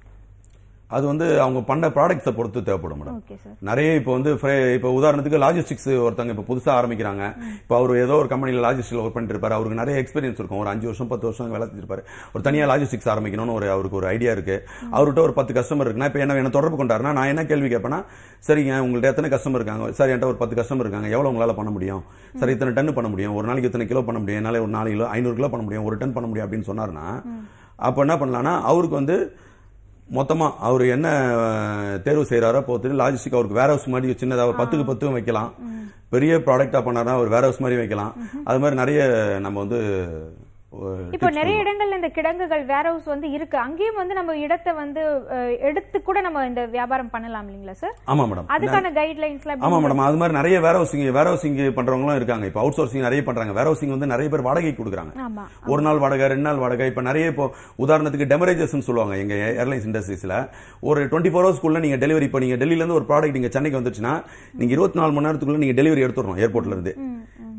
அது வந்து அவங்க பண்ண ப்ராடக்ட்ஸை பொறுத்து தேவைப்படும் மேடம். நிறைய இப்போ வந்து இப்போ உதாரணத்துக்கு லாஜிஸ்டிக்ஸ் ஒருத்தவங்க இப்போ புதுசாக ஆரம்பிக்கிறாங்க. இப்போ அவர் ஏதோ ஒரு கம்பெனியில் லாஜிஸ்டிக்ஸில் ஒர்க் பண்ணிட்டு இருப்பாரு, அவருக்கு நிறைய எக்ஸ்பீரியன்ஸ் இருக்கும், ஒரு அஞ்சு வருஷம் பத்து வருஷம் வேலை செஞ்சிருப்பாரு. ஒரு தனியாக லாஜிஸ்டிக்ஸ் ஆரம்பிக்கணும்னு ஒரு அவருக்கு ஒரு ஐடியா இருக்கு. அவர்கிட்ட ஒரு பத்து கஸ்டமர் இருக்குன்னா இப்போ என்ன என்ன தொடர்பு கொண்டாருன்னா நான் என்ன கேள்வி கேட்பேன்னா, சரிங்க உங்கள்கிட்ட எத்தனை கஸ்டமர் இருக்காங்க சார்? என்கிட்ட ஒரு பத்து கஸ்டமர் இருக்காங்க, எவ்வளோ உங்களால் பண்ண முடியும் சார்? இத்தனை டன் பண்ண முடியும், ஒரு நாளைக்கு இத்தனை கிலோ பண்ண முடியும், என்னால ஒரு நாலு கிலோ ஐநூறு கிலோ பண்ண முடியும், ஒரு டன் பண்ண முடியும் அப்படின்னு சொன்னார்னா அப்போ என்ன பண்ணலான்னா அவருக்கு வந்து மொத்தமா அவர் என்ன தேர்வு செய்யறாரோ போத்துட்டு லாஜிஸ்டிக் அவருக்கு வேர் ஹவுஸ் மாதிரி சின்னதாக ஒரு பத்துக்கு பத்தும் வைக்கலாம், பெரிய ப்ராடக்டா பண்ணாருன்னா ஒரு வேர் ஹவுஸ் மாதிரி வைக்கலாம். அது மாதிரி நிறைய நம்ம வந்து இப்போ நிறைய இடங்கள்ல இந்த கிடங்குகள் வேர் ஹவுஸ் வந்து இருக்கு, அங்கேயும் வந்து நம்ம இடத்தை வந்து எடுத்து கூட நம்ம இந்த வியாபாரம் பண்ணலாம் இல்லீங்களா சார்? ஆமா மேடம், அதுக்கான கைட்லைன்ஸ்ல. ஆமா மேடம், அது மாதிரி நிறைய வேர் ஹவுசிங் வேர் ஹவுசிங் பண்றவங்களும் இருக்காங்க. இப்போ அவுட் சோர்சிங் நிறைய பண்றாங்க. வேர் ஹவுசிங் வந்து நிறைய பேர் வாடகை கொடுக்குறாங்க, ஒரு நாள் வாடகை ரெண்டு நாள் வாடகை. இப்ப நிறைய இப்போ உதாரணத்துக்கு டெமரேஜஸ் சொல்லுவாங்க எங்க ஏர்லைன்ஸ் இண்டஸ்ட்ரீஸ்ல. ஒரு டுவெண்ட்டி ஃபோர் ஹவர்ஸ்க்குள்ள நீங்க டெலிவரி இப்போ நீங்க டெல்லியில இருந்து ஒரு ப்ராடக்ட் நீங்க சென்னைக்கு வந்துச்சுன்னா நீங்க இருபத்தி நாலு மணி நேரத்துக்குள்ள நீங்க டெலிவரி எடுத்துடணும் ஏர்போர்ட்ல இருந்து.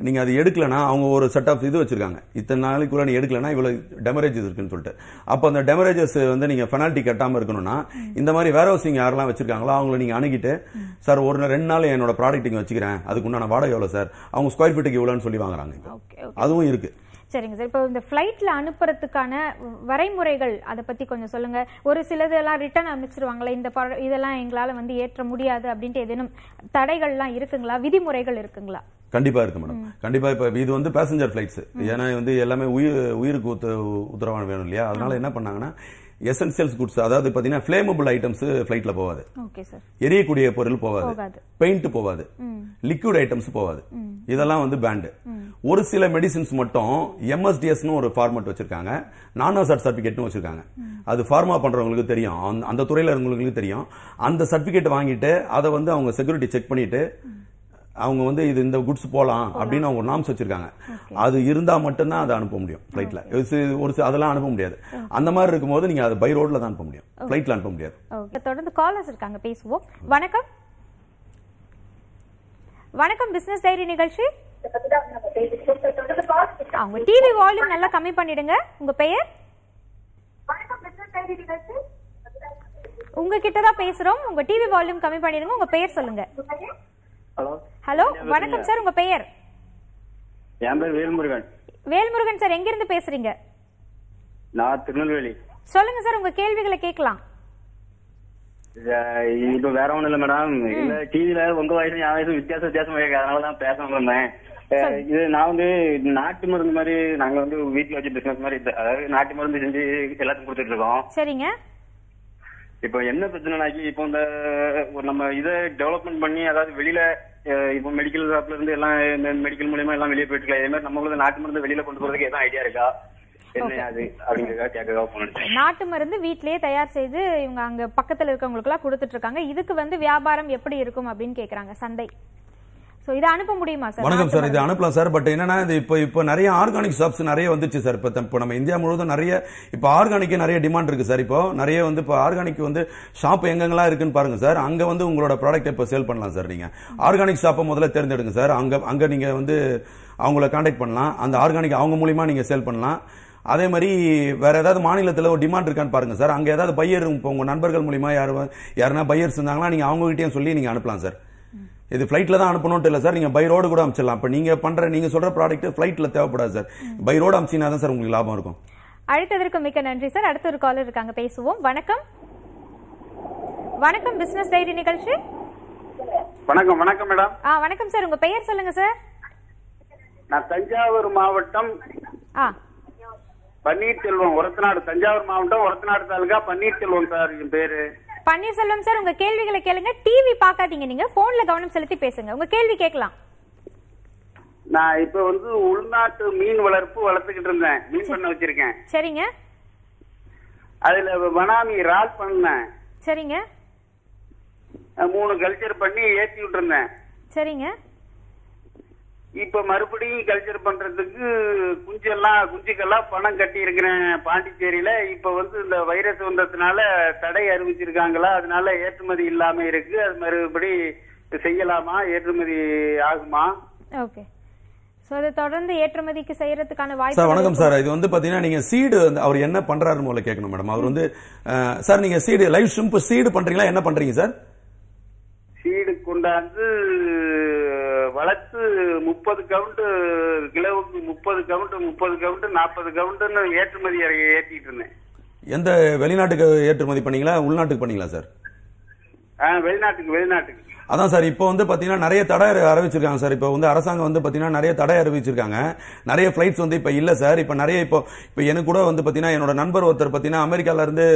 நீங்க அது எடுக்கலன்னா அவங்க ஒரு செட் ஆஃப் இது வச்சிருக்காங்க, இத்தனை நாளைக்குள்ள நீ எடுக்கலன்னா இவ்வளவு டெமரேஜஸ் இருக்குன்னு சொல்லிட்டு. அப்போ அந்த டெமரேஜஸ் வந்து நீங்க பெனால்ட்டி கட்டாம இருக்கணும்னா இந்த மாதிரி வேர் ஹவுசிங் யாரெல்லாம் வச்சிருக்காங்களோ அவங்களை நீங்க அணுகிட்டு, சார் ஒரு ரெண்டு நாள் என்னோட ப்ராடக்ட் இங்க வச்சுக்கிறேன், அதுக்கு உண்டான வாடகை எவ்வளவு சார்? அவங்க ஸ்கொயர் ஃபீட்டுக்கு இவ்வளவுன்னு சொல்லி வாங்குறாங்க. அதுவும் இருக்கு. சரிங்க சார், இப்போ இந்த ஃப்ளைட்ல அனுப்புறதுக்கான வரைமுறைகள் அதை பத்தி கொஞ்சம் சொல்லுங்க. ஒரு சிலதெல்லாம் ரிட்டர்ன் அனுப்பிச்சிருவாங்களே, இந்த இதெல்லாம் எங்களால வந்து ஏற்ற முடியாது அப்படின்ட்டு ஏதேனும் தடைகள்லாம் இருக்குங்களா, விதிமுறைகள் இருக்குங்களா? கண்டிப்பா இருக்கு மேடம், கண்டிப்பா. இப்ப இது வந்து பேசஞ்சர் பிளைட்ஸ், ஏன்னா வந்து எல்லாமே உயிர் உயிருக்கு உத்தரவாதம் வேணும் இல்லையா? அதனால என்ன பண்ணாங்கன்னா essentials goods, that is flammable items flight la povadu. Okay sir. Eriyakkudiya porul povadu. Paint povadu. Liquid items povadu. Idella vandu banned. Oru sila medicines mattum M S D S nu oru format vechirukanga. Non-hazard certificate nu vechirukanga. Adu pharma pandravungalukku theriyum. Andha thuraila irungalukku theriyum. Andha certificate vaangite adha vandu avanga security check pannite அவங்க வந்து இது இந்த goods போலாம் அப்படின அவங்க norms வச்சிருக்காங்க. அது இருந்தா மட்டும் தான் அத அனுப்ப முடியும் ஃளைட்ல. ஒரு அதெல்லாம் அனுப்ப முடியாது. அந்த மாதிரி இருக்கும்போது நீங்க அது பை ரோட்ல தான் அனுப்ப முடியும். ஃளைட்ல அனுப்ப முடியாது. ஓகே. தொடர்ந்து காலர்ஸ் இருக்காங்க பேசுவோம். வணக்கம். வணக்கம் பிசினஸ் டைரி நிகழ்ச்சி. அவங்க டிவி வால்யூம் நல்லா கம்மி பண்ணிடுங்க. உங்க பெயர்? வணக்கம் பிசினஸ் டைரி நிகழ்ச்சி. உங்க கிட்ட தான் பேசுறோம். உங்க டிவி வால்யூம் கம்மி பண்ணிடுங்க. உங்க பெயர் சொல்லுங்க. ஹலோ ஹலோ வணக்கம் சார் உங்க பெயர்? என் பேர் வேல்முருகன். வேல்முருகன் சார் எங்க இருந்து பேசுறீங்க? நான் திருநெல்வேலி. சொல்லுங்க சார் உங்க கேள்விகளை கேட்கலாம். இது வேற ஒண்ணு இல்ல மேடம், இல்ல டிவில உங்க வயசும் என் வயசும் வித்தியாசம் வித்தியாசமா இருக்கு, அதனாலதான் பேசணும் இருந்தேன். இது நான் வந்து நாட்டு மருந்து மாதிரி நாங்க வந்து வீட்டுல வச்சு பிசினஸ் மாதிரி, அதாவது நாட்டு மருந்து செஞ்சு எல்லாத்துக்கும் கொடுத்துட்டு இருக்கோம். சரிங்க. இப்போ என்ன பிரச்சனைனாக்கி இப்போ இந்த நம்ம இதை டெவலப்மெண்ட் பண்ணி, அதாவது வெளியில இப்போ மெடிக்கல் ஷாப்ல இருந்து எல்லாம் இந்த மெடிக்கல் மூலியமா எல்லாம் வெளியே போயிட்டு இருக்கலாம், இதே மாதிரி நம்மளுக்கு நாட்டு மருந்து வெளியில கொண்டு போறதுக்கு எதாவது ஐடியா இருக்கா, என்ன அது அப்படிங்கிறதா கேட்கறதுக்காக போனேன். நாட்டு மருந்து வீட்லயே தயார் செய்து இவங்க அங்க பக்கத்துல இருக்கவங்களுக்கு எல்லாம் கொடுத்துட்டு இருக்காங்க. இதுக்கு வந்து வியாபாரம் எப்படி இருக்கும் அப்படின்னு கேக்குறாங்க சந்தை. சோ இத அனுப்ப முடியுமா சார்? வணக்கம் சார். இது அனுப்பலாம் சார், பட் என்னன்னா இது இப்போ இப்போ நிறைய ஆர்கானிக் ஷாப்ஸ் நிறைய வந்துச்சு சார். இப்போ நம்ம இந்தியா முழுவதும் நிறைய இப்போ ஆர்கானிக்கு நிறைய டிமாண்ட் இருக்கு சார். இப்போ நிறைய வந்து இப்போ ஆர்கானிக் வந்து ஷாப் எங்கெங்கெல்லாம் இருக்குன்னு பாருங்க சார், அங்க வந்து உங்களோட ப்ராடக்ட் இப்போ சேல் பண்ணலாம் சார். நீங்க ஆர்கானிக் ஷாப்பை முதல்ல தேர்ந்தெடுங்க சார். அங்க அங்க நீங்க வந்து அவங்கள கான்டாக்ட் பண்ணலாம், அந்த ஆர்கானிக் அவங்க மூலியமா நீங்க சேல் பண்ணலாம். அதே மாதிரி வேற ஏதாவது மாநிலத்தில் ஒரு டிமாண்ட் இருக்கான்னு பாருங்க சார். அங்க ஏதாவது பையர் இப்போ உங்க நண்பர்கள் மூலியமா யாரு யாருன்னா பையர்ஸ் இருந்தாங்கன்னா நீங்க அவங்க கிட்டேயும் சொல்லி நீங்க அனுப்பலாம் சார். இது ஃப்ளைட்டில் தான் அனுப்பணும்ட்டு இல்லை சார், நீங்கள் பை ரோடு கூட அனுப்பிச்சிடலாம். இப்போ நீங்கள் பண்ணுற நீங்கள் சொல்கிற ப்ராடக்ட் ஃப்ளைட்டில் தேவைப்படாது சார், பை ரோடு அனுப்பிச்சிங்கன்னா தான் சார் உங்களுக்கு லாபம் இருக்கும். அழைத்ததற்கு மிக்க நன்றி சார். அடுத்த ஒரு காலர் இருக்காங்க பேசுவோம். வணக்கம். வணக்கம் பிசினஸ் டைரி நிகழ்ச்சி. வணக்கம். வணக்கம் மேடம். ஆ வணக்கம் சார் உங்கள் பெயர் சொல்லுங்க சார்? நான் தஞ்சாவூர் மாவட்டம் ஆ பன்னீர்செல்வம், ஒரத்தநாடு. தஞ்சாவூர் மாவட்டம் ஒரத்தநாடு தாலுகா பன்னீர்செல்வம் சார் என் பேரு. பன்னீர்செல்வம் சார் உங்க கேள்விகளை கேளுங்க. டிவி பாக்காதீங்க, நீங்க போன்ல கவனம் செலுத்தி பேசுங்க. உங்க கேள்வி கேட்கலாம். நான் இப்ப வந்து உள்நாட்டு மீன் வளர்ப்பு வளர்த்துக்கிட்டு இருந்தேன், மீன் பண்ண வச்சிருக்கேன். சரிங்க. அதுல வனாமி ரால் பண்ணேன். சரிங்க. மூணு கல்ச்சர் பண்ணி ஏத்தி விட்டு இருந்தேன். சரிங்க. இப்ப மறுபடியும் கல்ச்சர் பண்றதுக்கு குஞ்செல்லாம் குஞ்சுக்கெல்லாம் பணம் கட்டி இருக்கிறேன் பாண்டிச்சேரியில. இப்ப வந்து இந்த வைரஸ் வந்ததுனால தடை அறிவிச்சிருக்காங்களா, அதனால ஏற்றுமதி இல்லாம இருக்கு. அது மறுபடி செய்யலாமா, ஏற்றுமதி ஆகுமா? ஓகே. தொடர்ந்து ஏற்றுமதிக்கு செய்யறதுக்கான வாய்ப்பு சார். வணக்கம் சார். இது வந்து பாத்தீங்கன்னா நீங்க சீடு அவர் என்ன பண்றாருன்னு முதல்ல கேட்கணும் மேடம். அவர் வந்து சார் நீங்க சீடு லைவ் ஷிம்ப் சீடு பண்றீங்களா, என்ன பண்றீங்க சார்? சீடு கொண்டாந்து வளர்த்து முப்பது கவுண்ட் கிலோவுக்கு முப்பது கவுண்ட் முப்பது கவுண்ட் நாற்பது கவுண்ட் ஏற்றுமதி ஏற்றிட்டு இருந்தேன். எந்த வெளிநாட்டுக்கு ஏற்றுமதி பண்ணீங்களா, உள்நாட்டுக்கு பண்ணீங்களா சார்? வெளிநாட்டுக்கு. வெளிநாட்டுக்கு அதான் சார். இப்போ வந்து பாத்தீங்கன்னா நிறைய தடை அறிவிச்சிருக்காங்க சார். இப்போ வந்து அரசாங்கம் வந்து பாத்தீங்கன்னா நிறைய தடை அறிவிச்சிருக்காங்க, நிறைய பிளைட்ஸ் வந்து இப்போ இல்லை சார். இப்போ நிறைய இப்போ இப்போ எனக்கு கூட வந்து பாத்தீங்கன்னா என்னோட நண்பர் ஒருத்தர் பாத்தீங்கன்னா அமெரிக்கால இருந்து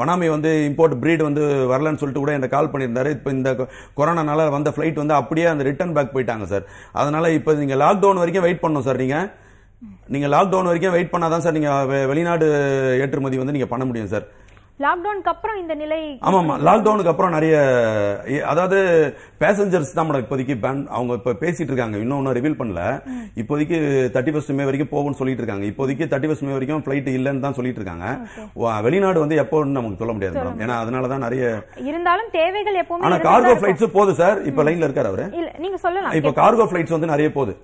வனாமி வந்து இம்போர்ட் பிரீட் வந்து வரலன்னு சொல்லிட்டு கூட எனக்கு கால் பண்ணியிருந்தாரு. இப்போ இந்த கொரோனானால வந்த பிளைட் வந்து அப்படியே அந்த ரிட்டர்ன் பேக் போயிட்டாங்க சார். அதனால இப்போ நீங்க லாக்டவுன் வரைக்கும் வெயிட் பண்ணணும் சார். நீங்க நீங்க லாக்டவுன் வரைக்கும் வெயிட் பண்ணாதான் சார் நீங்க வெளிநாடு ஏற்றுமதி வந்து நீங்க பண்ண முடியும் சார். லாக்டவுனுக்கு அப்புறம் இந்த நிலை? ஆமா ஆமா, லாக்டவுனுக்கு அப்புறம் நிறைய, அதாவது பேசஞ்சர்ஸ் தான் மேடம் இப்போதைக்கு பேன். அவங்க இப்போ பேசிட்டு இருக்காங்க, இன்னும் ஒன்றும் ரிவீல் பண்ணல. இப்போதைக்கு தேர்ட்டி ஃபர்ஸ்ட் மே வரைக்கும் போகும்னு சொல்லிட்டு இருக்காங்க. இப்போதைக்கு தேர்ட்டி ஃபர்ஸ்ட் மே வரைக்கும் ஃபிளைட் இல்லைன்னு தான் சொல்லிட்டு இருக்காங்க. வெளிநாடு வந்து எப்போன்னு நமக்கு சொல்ல முடியாது மேடம், ஏன்னா அதனால தான் நிறைய இருந்தாலும் தேவைகள் எப்பவுமே. ஆனா கார்கோ ஃபிளைட்ஸ் போகுது சார். இப்போ லைன்ல இருக்காரு அவரு, நீங்க சொல்லலாம். இப்போ கார்கோ ஃபிளைட்ஸ் வந்து நிறைய போகுது.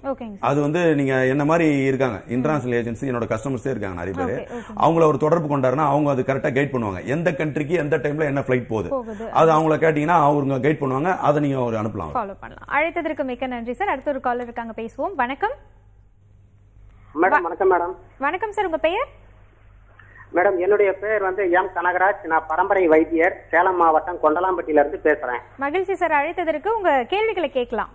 அது வந்து நீங்க என்ன மாதிரி இருக்காங்க இன்டர்நேஷனல் ஏஜென்சி என்னோட கஸ்டமர்ஸே இருக்காங்க நிறைய பேர். அவங்கள ஒரு தொடர்பு கொண்டாருன்னா அவங்க அது கரெக்டா கைட் பண்ணுவாங்க. எந்த கண்ட்ரிக்கு எந்த டைம்ல என்ன ஃளைட் போகுது அது அவங்கள கேட்டீங்கன்னா அவங்க கைட் பண்ணுவாங்க. அதை நீங்க ஒரு அனுப்பலாம், ஃபாலோ பண்ணலாம். அழைத்ததற்கு மிக்க நன்றி சார். அடுத்த ஒரு காலர் இருக்காங்க பேசுவோம். வணக்கம் மேடம். வணக்கம் மேடம். வணக்கம் சார் உங்க பெயர்? மேடம் என்னுடைய பெயர் வந்து எம் கனகராஜ். நான் பரம்பரை வைத்தியர், சேலம் மாவட்டம் கொண்டலாம்பட்டியில இருந்து பேசுறேன். மகிழ்ச்சி சார். அழைத்ததற்கு உங்க கேள்விகளை கேட்கலாம்.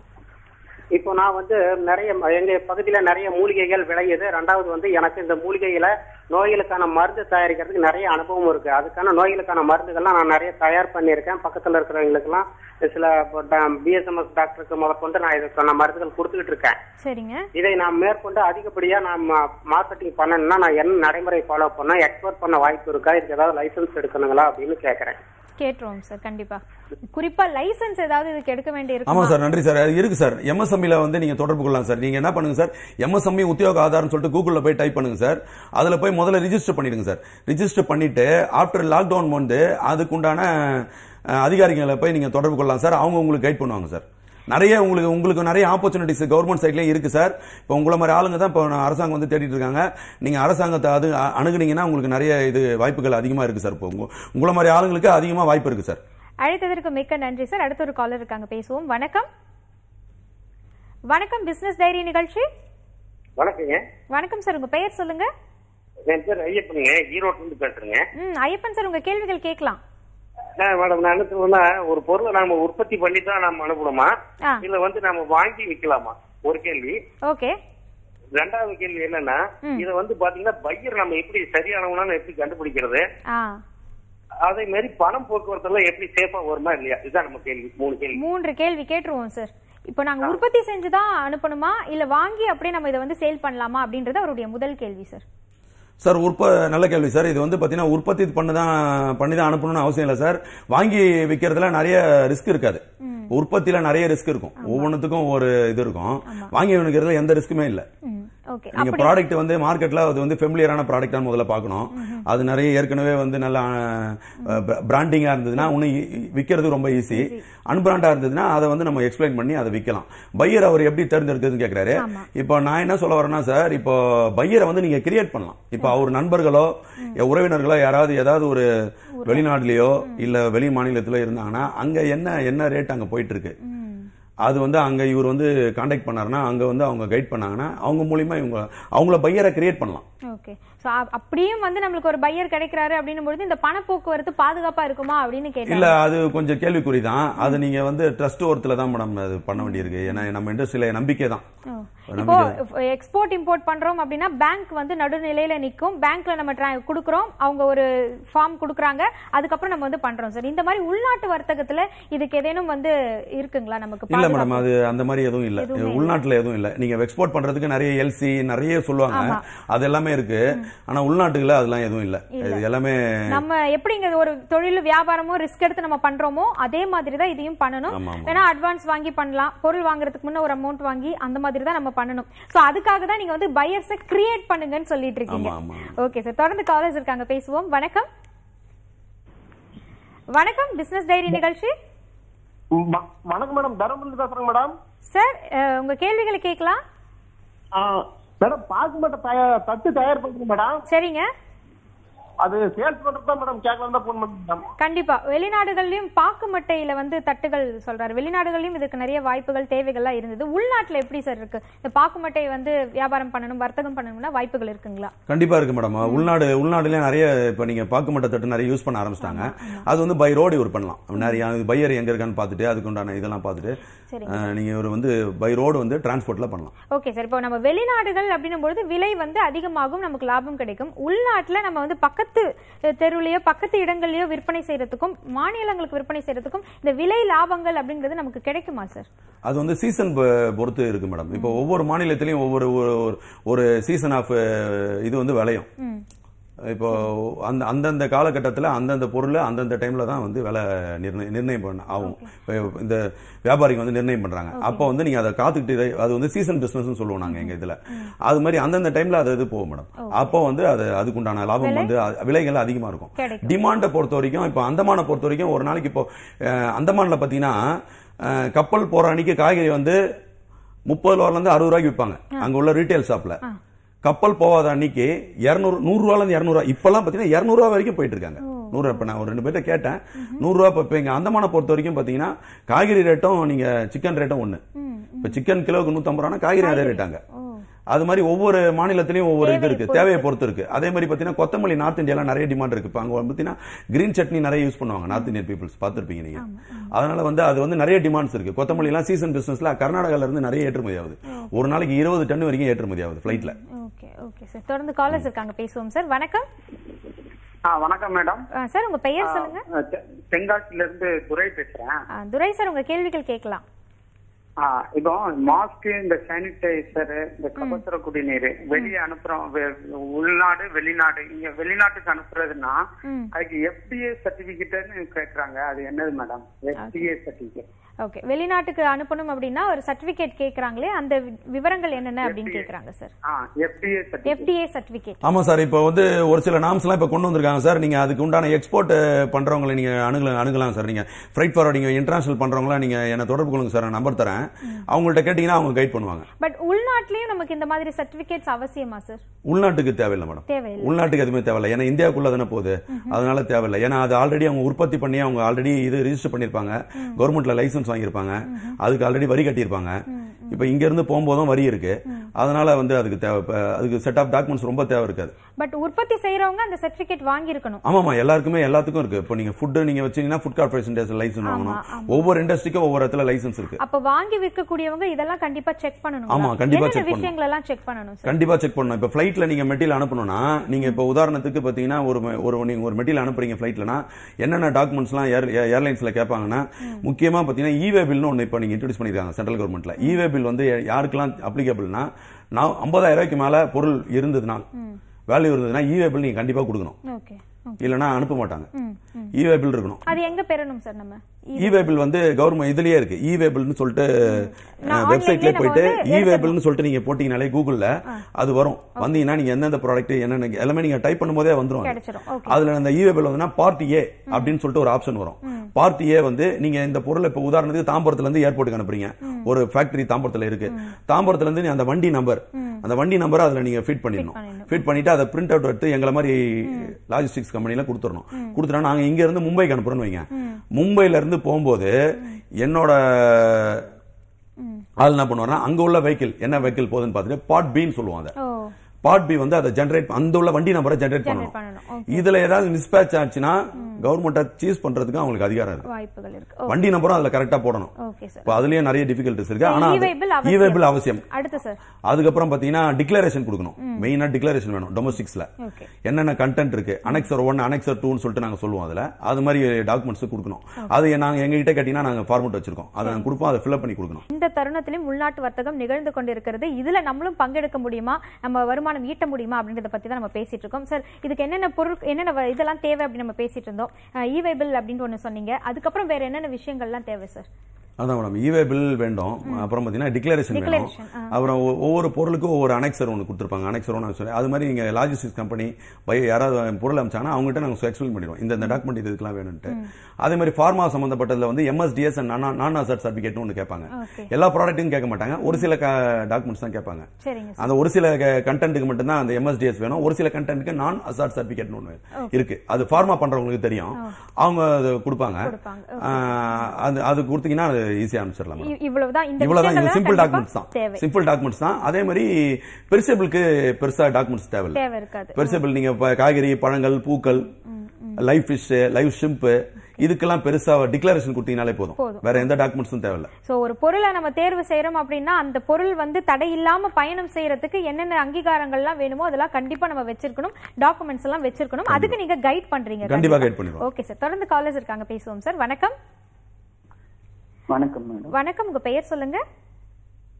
இப்போ நான் வந்து நிறைய எங்க பகுதியில நிறைய மூலிகைகள் விளையுது. ரெண்டாவது வந்து எனக்கு இந்த மூலிகையில நோய்களுக்கான மருந்து தயாரிக்கிறதுக்கு நிறைய அனுபவம் இருக்கு. அதுக்கான நோய்களுக்கான மருந்துகள்லாம் நான் நிறைய தயார் பண்ணியிருக்கேன். பக்கத்துல இருக்கிறவங்களுக்கு எல்லாம் சில பிஎஸ்எம்எஸ் டாக்டருக்கு முதற்கொண்டு நான் இதுக்கான மருந்துகள் கொடுத்துக்கிட்டு இருக்கேன். சரிங்க. இதை நான் மேற்கொண்டு அதிகப்படியா நான் மார்க்கெட்டிங் பண்ணணும்னா நான் என்ன நடைமுறை ஃபாலோ பண்ண எக்ஸ்போர்ட் பண்ண வாய்ப்பு இருக்கா, இதுக்கு ஏதாவது லைசன்ஸ் எடுக்கணுங்களா அப்படின்னு கேட்கறேன். கேட்றோம் சார், கண்டிப்பா. குறிப்பா லைசென்ஸ் ஏதாவது இதுக்கு எடுக்க வேண்டிய இருக்கு? ஆமா சார், நன்றி சார். இருக்கு சார், எம்எஸ்எம்இல வந்து நீங்க தொடர்பு கொள்ளலாம் சார். நீங்க என்ன பண்ணுங்க சார், எம்எஸ்எம்இ உத்தியோக ஆதாரம்னு சொல்லிட்டு கூகுள்ல போய் டைப் பண்ணுங்க சார். அதுல போய் முதல்ல ரிஜிஸ்டர் பண்ணிடுங்க சார். ரிஜிஸ்டர் பண்ணிட்டு ஆஃப்டர் லாக்டவுன் வந்து அதுக்குண்டான அதிகாரிகளை போய் நீங்க தொடர்பு கொள்ளலாம் சார். அவங்க உங்களுக்கு கைட் பண்ணுவாங்க சார். நிறைய உங்களுக்கு உங்களுக்கு நிறைய ஆப்பர்ச்சுனிட்டிஸ் கவர்மெண்ட் சைட்லேயே இருக்குது சார். இப்போ உங்களை மாதிரி ஆளுங்க தான் இப்போ அரசாங்கம் வந்து தேடிட்டு இருக்காங்க. நீங்கள் அரசாங்கத்தை அது அணுகுனீங்கன்னா உங்களுக்கு நிறைய இது வாய்ப்புகள் அதிகமாக இருக்குது சார். இப்போ உங்களை மாதிரி ஆளுங்களுக்கு அதிகமாக வாய்ப்பு இருக்குது சார். அழைத்ததற்கு மிக்க நன்றி சார். அடுத்த ஒரு காலர் இருக்காங்க, பேசுவோம். வணக்கம். வணக்கம், பிசினஸ் டைரி நிகழ்ச்சி. வணக்கங்க. வணக்கம் சார், உங்க பெயர் சொல்லுங்க. என் பேர் ஐயப்பனுங்க, ஈரோட்ல இருந்து பேசுறேங்க. ம், ஐயப்பன் சார், உங்க கேள்விகள் கேட்கலாம். மேடம், நான் என்ன ஒரு பொருளை நாம உற்பத்தி பண்ணி தான் நாம அனுப்பணுமா இல்ல வந்து நாம வாங்கி விக்கலாமா? ஒரு கேள்வி. ஓகே. ரெண்டாவது கேள்வி என்னன்னா, இத வந்து பாத்தீங்கன்னா பையர் நம்ம எப்படி சரியானவனான்னு எப்படி கண்டுபிடிக்கிறது? அதே மாதிரி பணம் போக்குவரத்து எல்லாம் எப்படி சேஃபா வருமா இல்லையா? இதுதான் நம்ம கேள்வி. மூணு கேள்வி மூன்று கேள்வி கேட்டுருவோம் சார். இப்போ நாங்க உற்பத்தி செஞ்சுதான் அனுப்பணுமா இல்ல வாங்கி அப்படியே நம்ம இதை வந்து சேல் பண்ணலாமா அப்படின்றது அவருடைய முதல் கேள்வி சார். சார், உற்ப நல்ல கேள்வி சார். இது வந்து பார்த்தீங்கன்னா உற்பத்தி பண்ண தான் பண்ணி தான் அனுப்பணும்னு அவசியம் இல்லை சார். வாங்கி விற்கிறதுல நிறைய ரிஸ்க் இருக்காது. உற்பத்தியில நிறைய ரிஸ்க் இருக்கும். ஒவ்வொன்றுத்துக்கும் ஒரு இது இருக்கும். வாங்கி விற்கிறதுல எந்த ரிஸ்க்குமே இல்லை. நீங்க ப்ராடக்ட் வந்து மார்க்கெட்ல அது வந்து ஃபெமிலியரான ப்ராடக்டான முதல்ல பார்க்கணும். அது நிறைய ஏற்கனவே வந்து நல்ல பிராண்டிங்கா இருந்ததுன்னா ஒன்னு விற்கிறது ரொம்ப ஈஸி. அன்பிராண்டா இருந்ததுன்னா அதை வந்து நம்ம எக்ஸ்பிளைன் பண்ணி அதை விற்கலாம். பையர் அவர் எப்படி தேர்ந்தெடுக்கிறதுன்னு கேட்கிறாரு. இப்போ நான் என்ன சொல்ல வரேன்னா சார், இப்போ பையரை வந்து நீங்க கிரியேட் பண்ணலாம். இப்போ அவர் நண்பர்களோ உறவினர்களோ யாராவது ஏதாவது ஒரு வெளிநாட்டிலேயோ இல்ல வெளி மாநிலத்திலோ இருந்தாங்கன்னா அங்க என்ன என்ன ரேட் அங்க போயிட்டு இருக்கு அது வந்து அங்கே இவர் வந்து காண்டாக்ட் பண்ணாருன்னா அங்கே வந்து அவங்க கைட் பண்ணாங்கன்னா அவங்க மூலிமா இவங்க அவங்கள பையரை கிரியேட் பண்ணலாம். ஓகே. ஸோ அப்படியும் வந்து நம்மளுக்கு ஒரு பையர் கிடைக்கிறாரு அப்படின்னும் பொழுது இந்த பணப்போக்குவரத்து பாதுகாப்பாக இருக்குமா அப்படின்னு கேட்க இல்லை, அது கொஞ்சம் கேள்விக்குறி தான். அது நீங்கள் வந்து ட்ரஸ்ட் ஒருத்தில் தான் நம்ம அது பண்ண வேண்டியிருக்கு. ஏன்னா நம்ம இண்டஸ்ட்ரியில் நம்பிக்கை தான். இப்போ எக்ஸ்போர்ட் இம்போர்ட் பண்றோம் அப்படின்னா பேங்க் வந்து நடுநிலையில நிற்கும். பேங்க்ல நம்ம கொடுக்குறோம், அவங்க ஒரு ஃபார்ம் கொடுக்குறாங்க, அதுக்கப்புறம் நம்ம வந்து பண்றோம் சார். இந்த மாதிரி உள்நாட்டு வர்த்தகத்துல இதுக்கு ஏதேனும் வந்து இருக்குங்களா நமக்கு? இல்ல மேடம், அது அந்த மாதிரி எதுவும் இல்ல. உள்நாட்டுல எதுவும் இல்ல. நீங்க எக்ஸ்போர்ட் பண்றதுக்கு நிறைய எல்சி நிறைய சொல்லுவாங்க, அது எல்லாமே இருக்கு. ஆனா உள்நாட்டுல அதெல்லாம் எதுவும் இல்ல. இது எல்லாமே நம்ம எப்படிங்க ஒரு தொழில் வியாபாரமும் ரிஸ்க் எடுத்து நம்ம பண்றோமோ அதே மாதிரி தான் இதையும் பண்ணணும். ஏன்னா அட்வான்ஸ் வாங்கி பண்ணலாம், பொருள் வாங்குறதுக்கு முன்ன ஒரு அமௌண்ட் வாங்கி அந்த மாதிரி தான் நம்ம பண்ணணும். சோ அதுக்காக தான் நீங்க வந்து பையர்ஸ் கிரியேட் பண்ணுங்கன்னு சொல்லிட்டு இருக்கீங்க. ஓகே சார், தொடர்ந்து காலர்ஸ் இருக்காங்க, பேசுவோம். வணக்கம். வணக்கம், பிசினஸ் டைரி நிகழ்ச்சி. வணக்கம் மேடம், தர்மபுரில பேசுறேன் மேடம். சார், உங்க கேள்விகளை கேட்கலாம். மேடம், பாக்குமட்ட தட்டு தயார் பண்றீங்க மேடம். சரிங்க. அது சேல்ஸ் பண்றதா மேடம் கேட்கலாம் தான் போன் மேடம். கண்டிப்பா வெளிநாடுகளிலும் பாக்கு மட்டையில வந்து தட்டுகள் சொல்றாரு. வெளிநாடுகளிலும் இதுக்கு நிறைய வாய்ப்புகள் தேவைகள்லாம் இருந்தது. உள்நாட்டுல எப்படி சார் இருக்கு? இந்த பாக்கு மட்டை வந்து வியாபாரம் பண்ணணும் வர்த்தகம் பண்ணணும்னா வாய்ப்புகள் இருக்குங்களா? கண்டிப்பா இருக்கு மேடம். உள்நாடு உள்நாடுல நிறைய இப்ப நீங்க பாக்கு மட்டை தட்டு நிறைய யூஸ் பண்ண ஆரம்பிச்சிட்டாங்க. அது வந்து பை ரோடு இவர் பண்ணலாம். நிறைய பையர் எங்க இருக்கான்னு பாத்துட்டு அதுக்குண்டான இதெல்லாம் பாத்துட்டு நீங்க இவர் வந்து பை ரோடு வந்து டிரான்ஸ்போர்ட்ல பண்ணலாம். Okay sir. இப்போ நம்ம வெளிநாடுகள் அப்படின்னும் பொழுது விலை வந்து அதிகமாகும், நமக்கு லாபம் கிடைக்கும். உள்நாட்டுல நம்ம வந்து பக்கத்து தெருலையோ பக்கத்து இடங்கள்லயோ விற்பனை செய்யறதுக்கும் மாநிலங்களுக்கு விற்பனை செய்யறதுக்கும் இந்த விலை லாபங்கள் அப்படிங்கிறது நமக்கு கிடைக்குமா சார்? அது வந்து சீசன் பொறுத்து இருக்கு மேடம். இப்போ ஒவ்வொரு மாநிலத்திலயும் ஒவ்வொரு ஒரு சீசன் ஆஃப் இது வந்து விளையும். இப்போ அந்த அந்தந்த காலகட்டத்தில் அந்தந்த பொருளை அந்தந்த டைம்ல தான் வந்து விலை நிர்ணயம் நிர்ணயம் பண்ண ஆகும். இந்த வியாபாரிகள் வந்து நிர்ணயம் பண்றாங்க. அப்போ வந்து நீங்க அதை காத்துக்கிட்டு அது வந்து சீசன் பிசினஸ் சொல்லுவோம் நாங்க எங்க இதுல. அது மாதிரி அந்தந்த டைம்ல அது இது போகும் மேடம். அப்போ வந்து அது அதுக்குண்டான லாபம் வந்து விலைகள் அதிகமா இருக்கும். டிமாண்டை பொறுத்த வரைக்கும் இப்போ அந்தமான பொறுத்த வரைக்கும் ஒரு நாளைக்கு இப்போ அந்தமான்ல பாத்தீங்கன்னா கப்பல் போற அன்னைக்கு காய்கறி வந்து முப்பது ரூபால இருந்து அறுபது ரூபாய்க்கு விற்பாங்க அங்க உள்ள ரீட்டைல் ஷாப்ல. கப்பல் போவாத அன்னைக்கு இருநூறு நூறு ரூபாயிலிருந்து இரநூறுவா இப்பெல்லாம் பாத்தீங்கன்னா இரநூறுவா வரைக்கும் போயிட்டு இருக்காங்க. நூறு இப்ப நான் ஒரு ரெண்டு பேர்ட்ட கேட்டேன், நூறு ரூபா இப்ப எங்க அந்தமான பொறுத்த வரைக்கும் பாத்தீங்கன்னா காய்கறி ரேட்டும் நீங்க சிக்கன் ரேட்டும் ஒண்ணு. இப்ப சிக்கன் கிலோவுக்கு நூத்தி ஐம்பது ரூபானா காய்கறி அதே ரேட்டாங்க. அது மாதிரி ஒவ்வொரு மாநிலத்திலயும் ஒவ்வொரு இது இருக்கு, தேவையை பொறுத்து இருக்கு. அதே மாதிரி பாத்தீங்கன்னா கொத்தமல்லி நார்த் இந்தியால நிறைய டிமாண்ட் இருக்கு. இப்ப அங்க பாத்தீங்கன்னா கிரீன் சட்னி நிறைய யூஸ் பண்ணுவாங்க நார்த் இந்தியன் பீப்புள்ஸ், பாத்துருப்பீங்க நீங்க. அதனால வந்து அது வந்து நிறைய டிமாண்ட்ஸ் இருக்கு. கொத்தமல்லி எல்லாம் சீசன் பிசினஸ்ல கர்நாடகால இருந்து நிறைய ஏற்றுமதி ஆகுது. ஒரு நாளைக்கு இருபது டன் வரைக்கும் ஏற்றுமதி ஆகுது பிளைட்ல. ஓகே ஓகே சார், தொடர்ந்து காலர்ஸ் இருக்காங்க, பேசுவோம் சார். வணக்கம். வணக்கம் மேடம். சார் உங்க பெயர் சொல்லுங்க. தென்காசில இருந்து துரை பேசுறேன். துரை சார் உங்க கேள்விகள் கேட்கலாம். இப்போ மாஸ்க்கு, இந்த சானிடைசர், இந்த கபசுர குடிநீர் வெளியே அனுப்புறோம், உள்நாடு வெளிநாடு. இங்க வெளிநாட்டுக்கு அனுப்புறதுன்னா அதுக்கு எஃப்டிஏ சர்டிபிகேட்னு கேக்குறாங்க, அது என்னது மேடம்? FDA certificate. ஓகே, வெளிநாட்டுக்கு அனுப்பணும் அப்படின்னா ஒரு சர்டிபிகேட் கேக்குறாங்களே, அந்த விவரங்கள் என்னென்ன அப்படின்னு கேக்குறாங்க sir. FDA certificate. FDA certificate. ஆமா சார், இப்போ வந்து ஒரு சில நாம்ஸ் எல்லாம் இப்ப கொண்டு வந்திருக்காங்க சார். நீங்க அதுக்கு உண்டான எக்ஸ்போர்ட் பண்றவங்களை நீங்க அணுகலாம் அணுகலாம் சார். நீங்க ஃப்ரைட் ஃபார்வர்டிங், இன்டர்நேஷனல் பண்றவங்களா நீங்க என்ன தொடர்பு கொள்ளுங்க சார், நான் நம்பர் தரேன். அவங்கள்ட்ட கேட்டீங்கன்னா அவங்க கைட் பண்ணுவாங்க. பட் உள்நாட்டிலயும் நமக்கு இந்த மாதிரி சர்டிபிகேட்ஸ் அவசியமா சார்? உள்நாட்டுக்கு தேவையில்லை மேடம், தேவையில்லை. உள்நாட்டுக்கு எதுவுமே தேவையில்லை, ஏன்னா இந்தியாவுக்குள்ள தானே போகுது, அதனால தேவையில்லை. ஏன்னா அது ஆல்ரெடி அவங்க உற்பத்தி பண்ணி அவங்க ஆல்ரெடி இது ரிஜிஸ்டர் பண்ணிருப்பாங்க, கவர்மெண்ட்ல லைசன்ஸ் வாங்கியிருப்பாங்க, அதுக்கு ஆல்ரெடி வரி கட்டியிருப்பாங்க. இப்ப இங்க இருந்து போகும்போதும் வரி இருக்கு, அதனால வந்து அதுக்கு தேவை, அதுக்கு செட் ஆஃப் டாக்குமெண்ட்ஸ் ரொம்ப தேவை இருக்காது. பட் உற்பத்தி செய்யறவங்க அந்த சர்டிபிகேட் வாங்கி இருக்கணும். ஆமாமா, எல்லாருக்குமே எல்லாத்துக்கும் இருக்கு. இப்போ நீங்க ஃபுட் நீங்க வச்சீங்கன்னா ஃபுட் கார்ப்பரேஷன் லைசன்ஸ் வாங்கணும், ஒவ்வொரு இண்டஸ்ட்ரிக்கும் ஒவ்வொரு இடத்துல லைசன்ஸ் இருக்கு. அப்ப வாங்கி விற்கக்கூடியவங்க இதெல்லாம் கண்டிப்பா செக் பண்ணணும். ஆமா, கண்டிப்பா செக் பண்ணணும், விஷயங்கள் எல்லாம் செக் பண்ணணும் சார், கண்டிப்பா செக் பண்ணணும். இப்ப ஃப்ளைட்ல நீங்க மெட்டீரியல் அனுப்பணும்னா, நீங்க இப்ப உதாரணத்துக்கு பாத்தீங்கன்னா ஒரு ஒரு நீங்க ஒரு மெட்டீரியல் அனுப்புறீங்க ஃப்ளைட்லனா என்னென்ன டாக்குமெண்ட்ஸ்லாம் ஏர்லைன்ஸ்ல கேட்பாங்கன்னா, முக்கியமா பாத்தீங்கன்னா ஈவே பில்னு ஒன்னு இப்ப நீங்க இன்ட்ரோடியூஸ் பண்ணிருக்காங்க சென்ட்ரல் கவர்மெண்ட்ல. ஈவே பில் வந்து யாருக்கெல்லாம் அப்ளிகபிள்னா, நான் ஐம்பதாயிரம் ரூபாய்க்கு மேல பொருள் இருந்ததுன்னா, வேல்யூ இருந்ததுன்னா ஈவே பில் நீங்க கண்டிப்பா கொடுக்கணும், இல்லனா அனுப்ப மாட்டாங்க. E-way bill இருக்கணும். அது எங்க பெறணும் சார் நம்ம? E-way bill வந்து கவர்மெண்ட் இதுலயே இருக்கு. E-way billனு சொல்லிட்டு வெப்சைட்ல போயிட்டு E-way billனு சொல்லிட்டு நீங்க போடிங்கனாலே கூகுள்ல அது வரும். வந்தீங்கன்னா நீங்க என்னென்ன ப்ராடக்ட் என்னென்ன எல்லாமே நீங்க டைப் பண்ணும்போதே வந்துரும். அதுல அந்த E-way bill வந்துனா பார்ட் A அப்படினு சொல்லிட்டு ஒரு ஆப்ஷன் வரும். பார்ட் A வந்து நீங்க இந்த பொருளை இப்ப உதாரணத்துக்கு தாம்பரத்துல இருந்து ஏர்போர்ட்டுக்கு அனுப்புறீங்க, ஒரு ஃபேக்டரி தாம்பரத்துல இருக்கு, தாம்பரத்துல இருந்து அந்த வண்டி நம்பர் அந்த வண்டி நம்பர் அதுல நீங்க ஃபிட் பண்ணிடணும். ஃபிட் பண்ணிட்டு அதை பிரிண்ட் அவுட் எடுத்து எங்களை மாதிரி லாஜிஸ்டிக்ஸ் கம்பெனில கொடுத்துறணும். கொடுத்துட்டா நாங்க இங்க இருந்து மும்பைக்கு அனுப்புறோம்னு வைங்க, மும்பைல இருந்து போகும்போது என்னோட ஆள் என்ன பண்ணுவாருன்னா, அங்க உள்ள வெஹிக்கிள் என்ன வெஹிக்கிள் போகுதுன்னு பார்த்துட்டு பார்ட் பின்னு சொல்லுவாங்க. பார்ட் பி வந்து அதை ஜெனரேட், அந்த உள்ள வண்டி நம்பரை ஜெனரேட் பண்ணணும். இதுல ஏதாவது மிஸ்பேட்ச் ஆச்சுன்னா கவர்மெண்ட்டா சீஸ் பண்றதுக்கு அவங்களுக்கு அதிகாரம் இருக்கு. வண்டி நம்பரும் அதுல கரெக்டா போடணும். இப்ப அதுலயே நிறைய டிஃபிகல்டிஸ் இருக்கு. ஆனா E-way bill அவசியம். அடுத்து சார், அதுக்கப்புறம் பாத்தீங்கன்னா டிக்ளரேஷன் கொடுக்கணும். மெயினா டிக்ளரேஷன் வேணும் டொமஸ்டிக்ஸ்ல, என்னென்ன கண்டென்ட் இருக்கு, அனெக்சர் ஒன் அனெக்சர் டூன்னு சொல்லிட்டு நாங்க சொல்லுவோம். அதுல அது மாதிரி டாக்குமெண்ட்ஸ் கொடுக்கணும். அது நாங்க எங்ககிட்ட கேட்டீங்கன்னா நாங்க ஃபார்மேட் வச்சிருக்கோம், அதை நாங்க கொடுப்போம், அதை ஃபில்அப் பண்ணி கொடுக்கணும். இந்த தருணத்திலும் உள்நாட்டு வர்த்தகம் நிகழ்ந்து கொண்டிருக்கிறது, இதுல நம்மளும் பங்கெடுக்க முடியுமா, நம்ம வருமான ஈட்ட முடியுமா அப்படிங்கறத பத்தி தான் நம்ம பேசிட்டு இருக்கோம் சார். இதுக்கு என்னென்ன பொருள் என்னென்ன இதெல்லாம் தேவை அப்படின்னு நம்ம பேசிட்டு இருந்தோம். E-way bill அப்படின்னு ஒன்னு சொன்னீங்க, அதுக்கப்புறம் வேற என்னென்ன விஷயங்கள்லாம் தேவை சார்? அதான் மேடம், E-way bill வேண்டும், அப்புறம் பாத்தீங்கன்னா டிக்ளரேஷன் வேணும், அப்புறம் ஒவ்வொரு பொருளுக்கும் ஒவ்வொரு அனெக்சர் ஒன்று கொடுத்துருப்பாங்க, அனெக்சர் ஒன்று. அது மாதிரி இங்கே லாஜிஸ்டிக்ஸ் கம்பெனி பயோ யாராவது பொருள் அமைச்சாங்கன்னா அவங்ககிட்ட நாங்கள் எக்ஸ்பிளைன் பண்ணிடுவோம், இந்த டாக்குமெண்ட் இதுக்கெல்லாம் வேணும்ட்டு. அதே மாதிரி ஃபார்மா சம்பந்தப்பட்டதுல வந்து M S D S and non hazard சர்டிஃபிகேட்னு ஒன்று கேட்பாங்க. எல்லா ப்ராடக்ட்டும் கேட்க மாட்டாங்க, ஒரு சில டாக்குமெண்ட்ஸ் தான் கேட்பாங்க. அந்த ஒரு சில கண்டென்ட்டுக்கு மட்டும்தான் அந்த எம் எஸ் டி எஸ் வேணும், ஒரு சில கண்டென்ட்டுக்கு நான் ஹசார்ட் சர்டிஃபிகேட்னு ஒன்று இருக்கு. அது ஃபார்மா பண்றவங்களுக்கு தெரியும், அவங்க அதை கொடுப்பாங்க. அது கொடுத்தீங்கன்னா அது ஈஸியா அனுப்பிச்சிடலாம். இவ்வளவுதான் இந்த சிம்பிள் டாக்குமெண்ட்ஸ் தான், சிம்பிள் டாக்குமெண்ட்ஸ் தான். அதே மாதிரி பெரிசபிளுக்கு பெருசா டாக்குமெண்ட்ஸ் தேவை இருக்காது. பெரிசபிள் நீங்க காய்கறி, பழங்கள், பூக்கள், லைவ் ஃபிஷ், லைவ் ஷிம்ப், இதுக்கெல்லாம் பெருசா டிக்ளரேஷன் கொடுத்தீங்கனாலே போதும், வேற எந்த டாக்குமெண்ட்ஸும் தேவையில்லை. சோ ஒரு பொருளை நம்ம தேர்வு செய்யறோம் அப்படின்னா அந்த பொருள் வந்து தடை இல்லாம பயணம் செய்யறதுக்கு என்னென்ன அங்கீகாரங்கள்லாம் வேணுமோ அதெல்லாம் கண்டிப்பா நம்ம வச்சிருக்கணும், டாக்குமெண்ட்ஸ் எல்லாம் வச்சிருக்கணும். அதுக்கு நீங்க கைட் பண்றீங்க, கண்டிப்பா கைட் பண்ணுவோம். ஓகே சார், தொடர்ந்து காலர்ஸ் இருக்காங்க, பேசுவோம் சார். வணக்கம். வணக்கம் மேடம். வணக்கம், உங்க பெயர் சொல்லுங்க.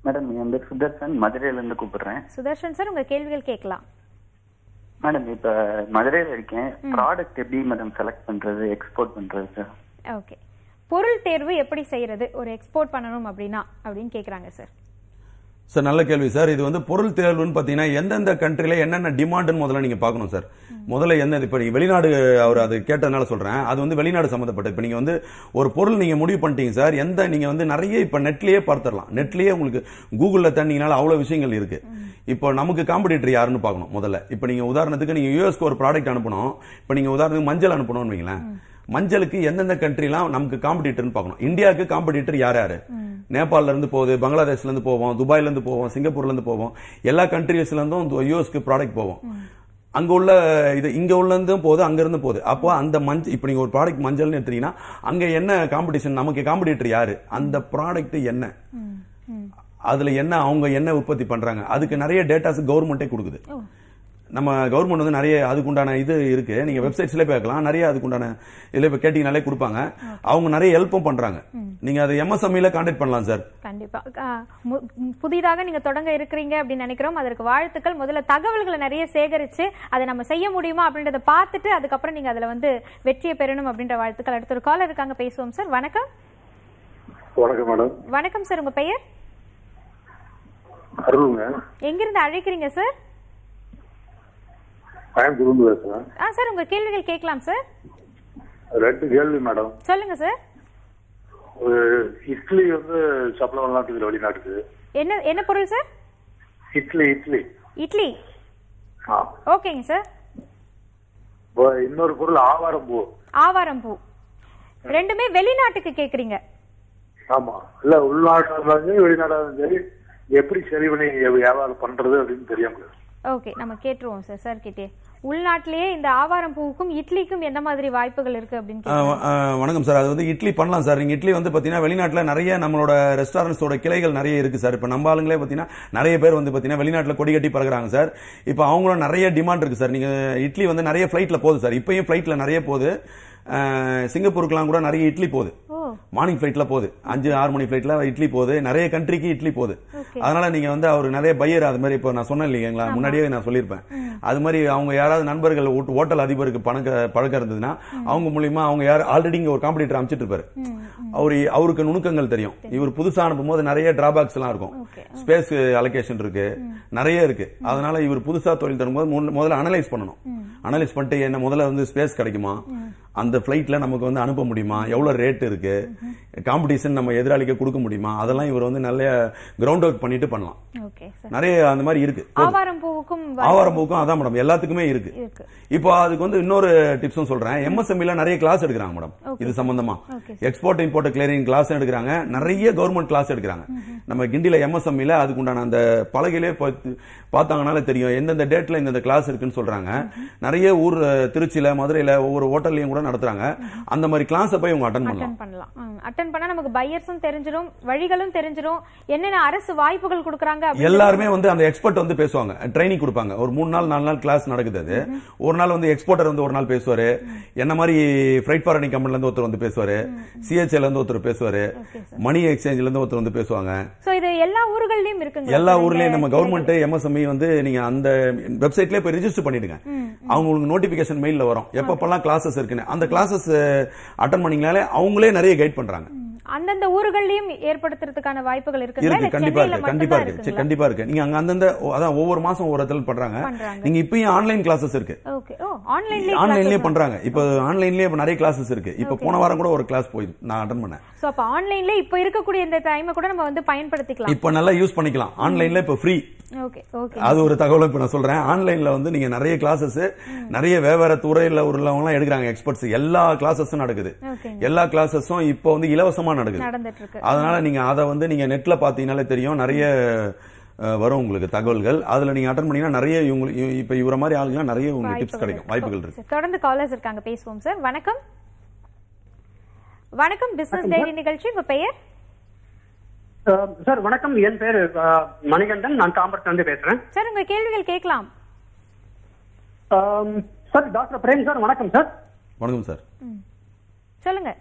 மேடம் என் பேர் சுதர்சன், மதுரையில இருந்து கூப்பிடுறேன். சுதர்சன் சார் உங்க கேள்விகள் கேட்கலாம். மேடம் இப்ப மதுரையில இருக்கேன், ப்ராடக்ட் எப்படி மேடம் செலக்ட் பண்றது, எக்ஸ்போர்ட் பண்றது சார்? ஓகே, பொருள் தேர்வு எப்படி செய்யறது ஒரு எக்ஸ்போர்ட் பண்ணணும் அப்படின்னா அப்படின்னு கேக்குறாங்க சார். சார் நல்ல கேள்வி சார். இது வந்து பொருள் தேர்வுன்னு பார்த்தீங்கன்னா எந்தெந்த கண்ட்ரில என்னென்ன டிமாண்டுன்னு முதல்ல நீங்கள் பார்க்கணும் சார். முதல்ல எந்த இப்போ நீங்கள் வெளிநாடு அவர் அது கேட்டதுனால சொல்கிறேன், அது வந்து வெளிநாடு சம்மந்தப்பட்ட. இப்போ நீங்கள் வந்து ஒரு பொருள் நீங்கள் முடிவு பண்ணிட்டீங்க சார், எந்த நீங்கள் வந்து நிறைய இப்போ நெட்லேயே பார்த்துடலாம், நெட்லேயே உங்களுக்கு கூகுளில் தண்ணிங்கனால அவ்வளோ விஷயங்கள் இருக்குது. இப்போ நமக்கு காம்படிட்டர் யாருன்னு பார்க்கணும் முதல்ல. இப்போ நீங்கள் உதாரணத்துக்கு நீங்கள் யூஎஸ்க்கு ஒரு ப்ராடக்ட் அனுப்பணும், இப்போ நீங்கள் உதாரணத்துக்கு மஞ்சள் அனுப்பணும்னு வைங்களேன், மஞ்சளுக்கு எந்தெந்த கண்ட்ரிலாம் நமக்கு காம்படிட்டர்னு பார்க்கணும். இந்தியாவுக்கு காம்படிட்டர் யார் யாரு? நேபாளில இருந்து போகுது, பங்களாதேஷ்ல இருந்து போவோம், துபாயில இருந்து போவோம், சிங்கப்பூர்ல இருந்து போவோம், எல்லா கண்ட்ரீஸ்ல இருந்தும் யூஎஸ்க்கு ப்ராடக்ட் போவோம். அங்க உள்ள இது இங்க உள்ள இருந்தும் போகுது, அங்க இருந்து போகுது. அப்போ அந்த மஞ்சள், இப்ப நீங்க ஒரு ப்ராடக்ட் மஞ்சள்னு எடுத்தீங்கன்னா அங்க என்ன காம்படிஷன், நமக்கு காம்படிட்டர் யாரு, அந்த ப்ராடக்ட் என்ன, அதுல என்ன அவங்க என்ன உற்பத்தி பண்றாங்க, அதுக்கு நிறைய டேட்டாஸ் கவர்மெண்டே கொடுக்குது. நம்ம கவர்மெண்ட் வந்து நிறைய அதுக்குண்டான இது இருக்கு, நீங்க வெப்சைட்ஸ்ல பார்க்கலாம், நிறைய அதுக்குண்டான இதுல இப்ப கேட்டீங்கனாலே கொடுப்பாங்க. அவங்க நிறைய ஹெல்ப்பும் பண்றாங்க. நீங்க அதை எம்எஸ்எம்இல கான்டாக்ட் பண்ணலாம் சார். கண்டிப்பா புதிதாக நீங்க தொடங்க இருக்கிறீங்க அப்படின்னு நினைக்கிறோம், அதற்கு வாழ்த்துக்கள். முதல்ல தகவல்களை நிறைய சேகரிச்சு அதை நம்ம செய்ய முடியுமா அப்படின்றத பார்த்துட்டு அதுக்கப்புறம் நீங்க அதுல வந்து வெற்றியை பெறணும் அப்படின்ற வாழ்த்துக்கள். அடுத்த ஒரு காலர் இருக்காங்க, பேசுவோம் சார். வணக்கம். வணக்கம் மேடம். வணக்கம் சார், உங்க பெயர்? அருள்ங்க. எங்க இருந்து அழைக்கிறீங்க சார்? ஆ சார், உங்க கேள்விகள் கேட்கலாம் சார். ரெண்டு கேள்வி மேடம். சொல்லுங்க சார். இட்லி வந்து சப்ளை பண்ணலாம்னு வெளிநாட்டுக்கு. என்ன என்ன பொருள் சார்? இட்லி. இட்லி இட்லி ஓகேங்க சார். இன்னொரு பொருள் ஆவாரம்பூ. ஆவாரம்பூ ரெண்டுமே வெளிநாட்டுக்கு கேக்குறீங்க? ஆமா. இல்ல உள்நாட்டு வெளிநாடாலும் சரி, எப்படி சரி பண்ணி வியாபாரம் பண்றது அப்படின்னு தெரியாம. ஓகே, நம்ம கேட்டுருவோம் சார். சார் கிட்டே உள்நாட்டிலேயே இந்த ஆவாரம் பூவுக்கும் இட்லிக்கும் எந்த மாதிரி வாய்ப்புகள் இருக்கு அப்படின்னு? வணக்கம் சார். அது வந்து இட்லி பண்ணலாம் சார். நீங்க இட்லி வந்து பாத்தீங்கன்னா வெளிநாட்டுல நிறைய நம்மளோட ரெஸ்டாரண்ட்ஸோட கிளைகள் நிறைய இருக்கு சார். இப்ப நம்ம ஆளுங்களே பாத்தீங்கன்னா நிறைய பேர் வந்து பாத்தீங்கன்னா வெளிநாட்டுல கொடி கட்டி பறக்குறாங்க சார். இப்ப அவங்களும் நிறைய டிமாண்ட் இருக்கு சார். நீங்க இட்லி வந்து நிறைய பிளைட்ல போகுது சார், இப்பயும் பிளைட்ல நிறைய போகுது. சிங்கப்பூருக்குலாம் கூட நிறைய இட்லி போகுது, மார்னிங் பிளைட்ல போகுது, அஞ்சு ஆறு மணி பிளைட்ல இட்லி போகுது, நிறைய கண்ட்ரிக்கு இட்லி போகுது. அதனால நீங்க வந்து அவர் நிறைய பையர் அது மாதிரி இப்போ நான் சொன்னேன் இல்லைங்களா, முன்னாடியே நான் சொல்லியிருப்பேன். அது மாதிரி அவங்க யாராவது நண்பர்கள் ஹோட்டல் அதிபருக்கு பணக்க பழக்கம் இருந்ததுன்னா அவங்க மூலியமா அவங்க யார் ஆல்ரெடி இங்க ஒரு காம்படிட்டர் அமைச்சிட்டு இருப்பாரு. அவரு அவருக்கு நுணுக்கங்கள் தெரியும். இவர் புதுசா அனுப்பும் போது நிறைய டிராபேக்ஸ் எல்லாம் இருக்கும், ஸ்பேஸ் அலோகேஷன் இருக்கு, நிறைய இருக்கு. அதனால இவர் புதுசா தொழில் தரும்போது முதல்ல அனலைஸ் பண்ணணும். அனலைஸ் பண்ணிட்டு என்ன முதல்ல வந்து ஸ்பேஸ் கிடைக்குமா, அந்த பிளைட்ல நமக்கு வந்து அனுப்ப முடியுமா, எவ்வளவு ரேட் இருக்கு, காம்படிஷன் நம்ம எதிராளிக்கு கொடுக்க முடியுமா, அதெல்லாம் இவர் வந்து நல்ல கிரவுண்ட் ஒர்க் பண்ணிட்டு பண்ணலாம். நிறைய அந்த மாதிரி இருக்கு. ஆவாரம் பூவுக்கும் ஆவாரம் பூவுக்கும் அதான் மேடம் எல்லாத்துக்குமே இருக்கு. இப்போ அதுக்கு வந்து இன்னொரு டிப்ஸும் சொல்றேன். எம்எஸ்எம்இல நிறைய கிளாஸ் எடுக்கிறாங்க மேடம். இது சம்பந்தமா எக்ஸ்போர்ட் இம்போர்ட் கிளியரிங் கிளாஸ் எடுக்கிறாங்க, நிறைய கவர்மெண்ட் கிளாஸ் எடுக்கிறாங்க. நம்ம கிண்டியில எம்எஸ்எம்இல அதுக்குண்டான அந்த பலகையிலே பார்த்தாங்கனால தெரியும் எந்தெந்த டேட்ல இந்த கிளாஸ் இருக்குன்னு சொல்றாங்க. நிறைய ஊர் திருச்சியில மதுரையில ஒவ்வொரு ஹோட்டல்லையும் கூட நடத்துறாங்க. அந்த மாதிரி கிளாஸ் போய் உங்க அட்டெண்ட் பண்ணலாம். அட்டெண்ட் பண்ணா நமக்கு பையர்ஸும் தெரிஞ்சிரும், வழிகளும் தெரிஞ்சிரும், என்னென்ன அரசு வாய்ப்புகள் கொடுக்கறாங்க. எல்லாருமே வந்து அந்த எக்ஸ்பர்ட் வந்து பேசுவாங்க, ட்ரைனிங் கொடுப்பாங்க. ஒரு மூணு நாள் நாலு நாள் கிளாஸ் நடக்குது. அது ஒரு நாள் வந்து எக்ஸ்போர்ட்டர் வந்து ஒரு நாள் பேசுவாரு, என்ன மாதிரி ஃப்ரைட் ஃபார்வர்டிங் கம்பெனில இருந்து ஒருத்தர் வந்து பேசுவாரு, சிஎச்எல் இருந்து ஒருத்தர் பேசுவாரு, மணி எக்ஸ்சேஞ்சில இருந்து ஒருத்தர் வந்து பேசுவாங்க. சோ இது எல்லா ஊர்களலயும் இருக்குங்க. எல்லா ஊர்லயே நம்ம கவர்மெண்ட் எம்எஸ்எம்இ வந்து நீங்க அந்த வெப்சைட்லயே போய் ரெஜிஸ்டர் பண்ணிடுங்க. அவங்க உங்களுக்கு நோட்டிபிகேஷன் மெயில்ல வரும் எப்பப்பெல்லாம் கிளாஸஸ் இருக்குன்னு. அந்த கிளாஸஸ் அட்டெண்ட் பண்ணீங்கனாலே அவங்களே நிறைய கைட் பண்றாங்க. அந்தந்த ஊர்களையும் ஏற்படுத்துறதுக்கான வாய்ப்புகள் இருக்கு. கண்டிப்பா இருக்கு, கண்டிப்பா இருக்கு, கண்டிப்பா இருக்கு. நீங்க அங்க அந்தந்த அதான் ஒவ்வொரு மாசம் ஒரு இடத்துல பண்றாங்க. நீங்க இப்பயும் ஆன்லைன் கிளாஸஸ் இருக்கு, ஆன்லைன்லயே பண்றாங்க. இப்ப ஆன்லைன்லயே நிறைய கிளாஸஸ் இருக்கு. இப்ப போன வாரம் கூட ஒரு கிளாஸ் போய் நான் அட்டெண்ட் பண்ணேன். சோ அப்ப ஆன்லைன்ல இப்ப இருக்கக்கூடிய இந்த டைமை கூட நம்ம வந்து பயன்படுத்திக்கலாம். இப்ப நல்லா யூஸ் பண்ணிக்கலாம் ஆன்லைன்ல, இப்ப ஃப்ரீ. ஓகே ஓகே, அது ஒரு தகவல் இப்ப நான் சொல்றேன். ஆன்லைன்ல வந்து நீங்க நிறைய கிளாஸஸ், நிறைய வேற துறையில உள்ளவங்க எல்லாம் எடுக்கிறாங்க எக்ஸ்பர்ட்ஸ். எல்லா கிளாஸஸும் நடக்குது, எல்லா கிளாஸஸும் இப்ப வந்து இலவசமா நடக்குது. அதனால நீங்க அதை வந்து நீங்க நெட்ல பாத்தீங்கன்னாலே தெரியும், நிறைய வரும் உங்களுக்கு தகவல்கள். அதுல நீங்க அட்டெண்ட் பண்ணீங்கன்னா நிறைய இப்ப இவர மாதிரி ஆளுங்க நிறைய உங்களுக்கு டிப்ஸ் கிடைக்கும், வாய்ப்புகள் இருக்கு. தொடர்ந்து காலர்ஸ் இருக்காங்க, பேசுவோம் சார். வணக்கம். வணக்கம், பிசினஸ் டைரி நிகழ்ச்சி. உங்க பெயர்? சார் வணக்கம், என் பேரு மணிகண்டன், நான் தாம்பரத்துல இருந்து பேசுறேன் சார். உங்க கேள்விகள் கேட்கலாம் சார். டாக்டர் பிரேம் சார் வணக்கம் சார். வணக்கம் சார், சொல்லுங்க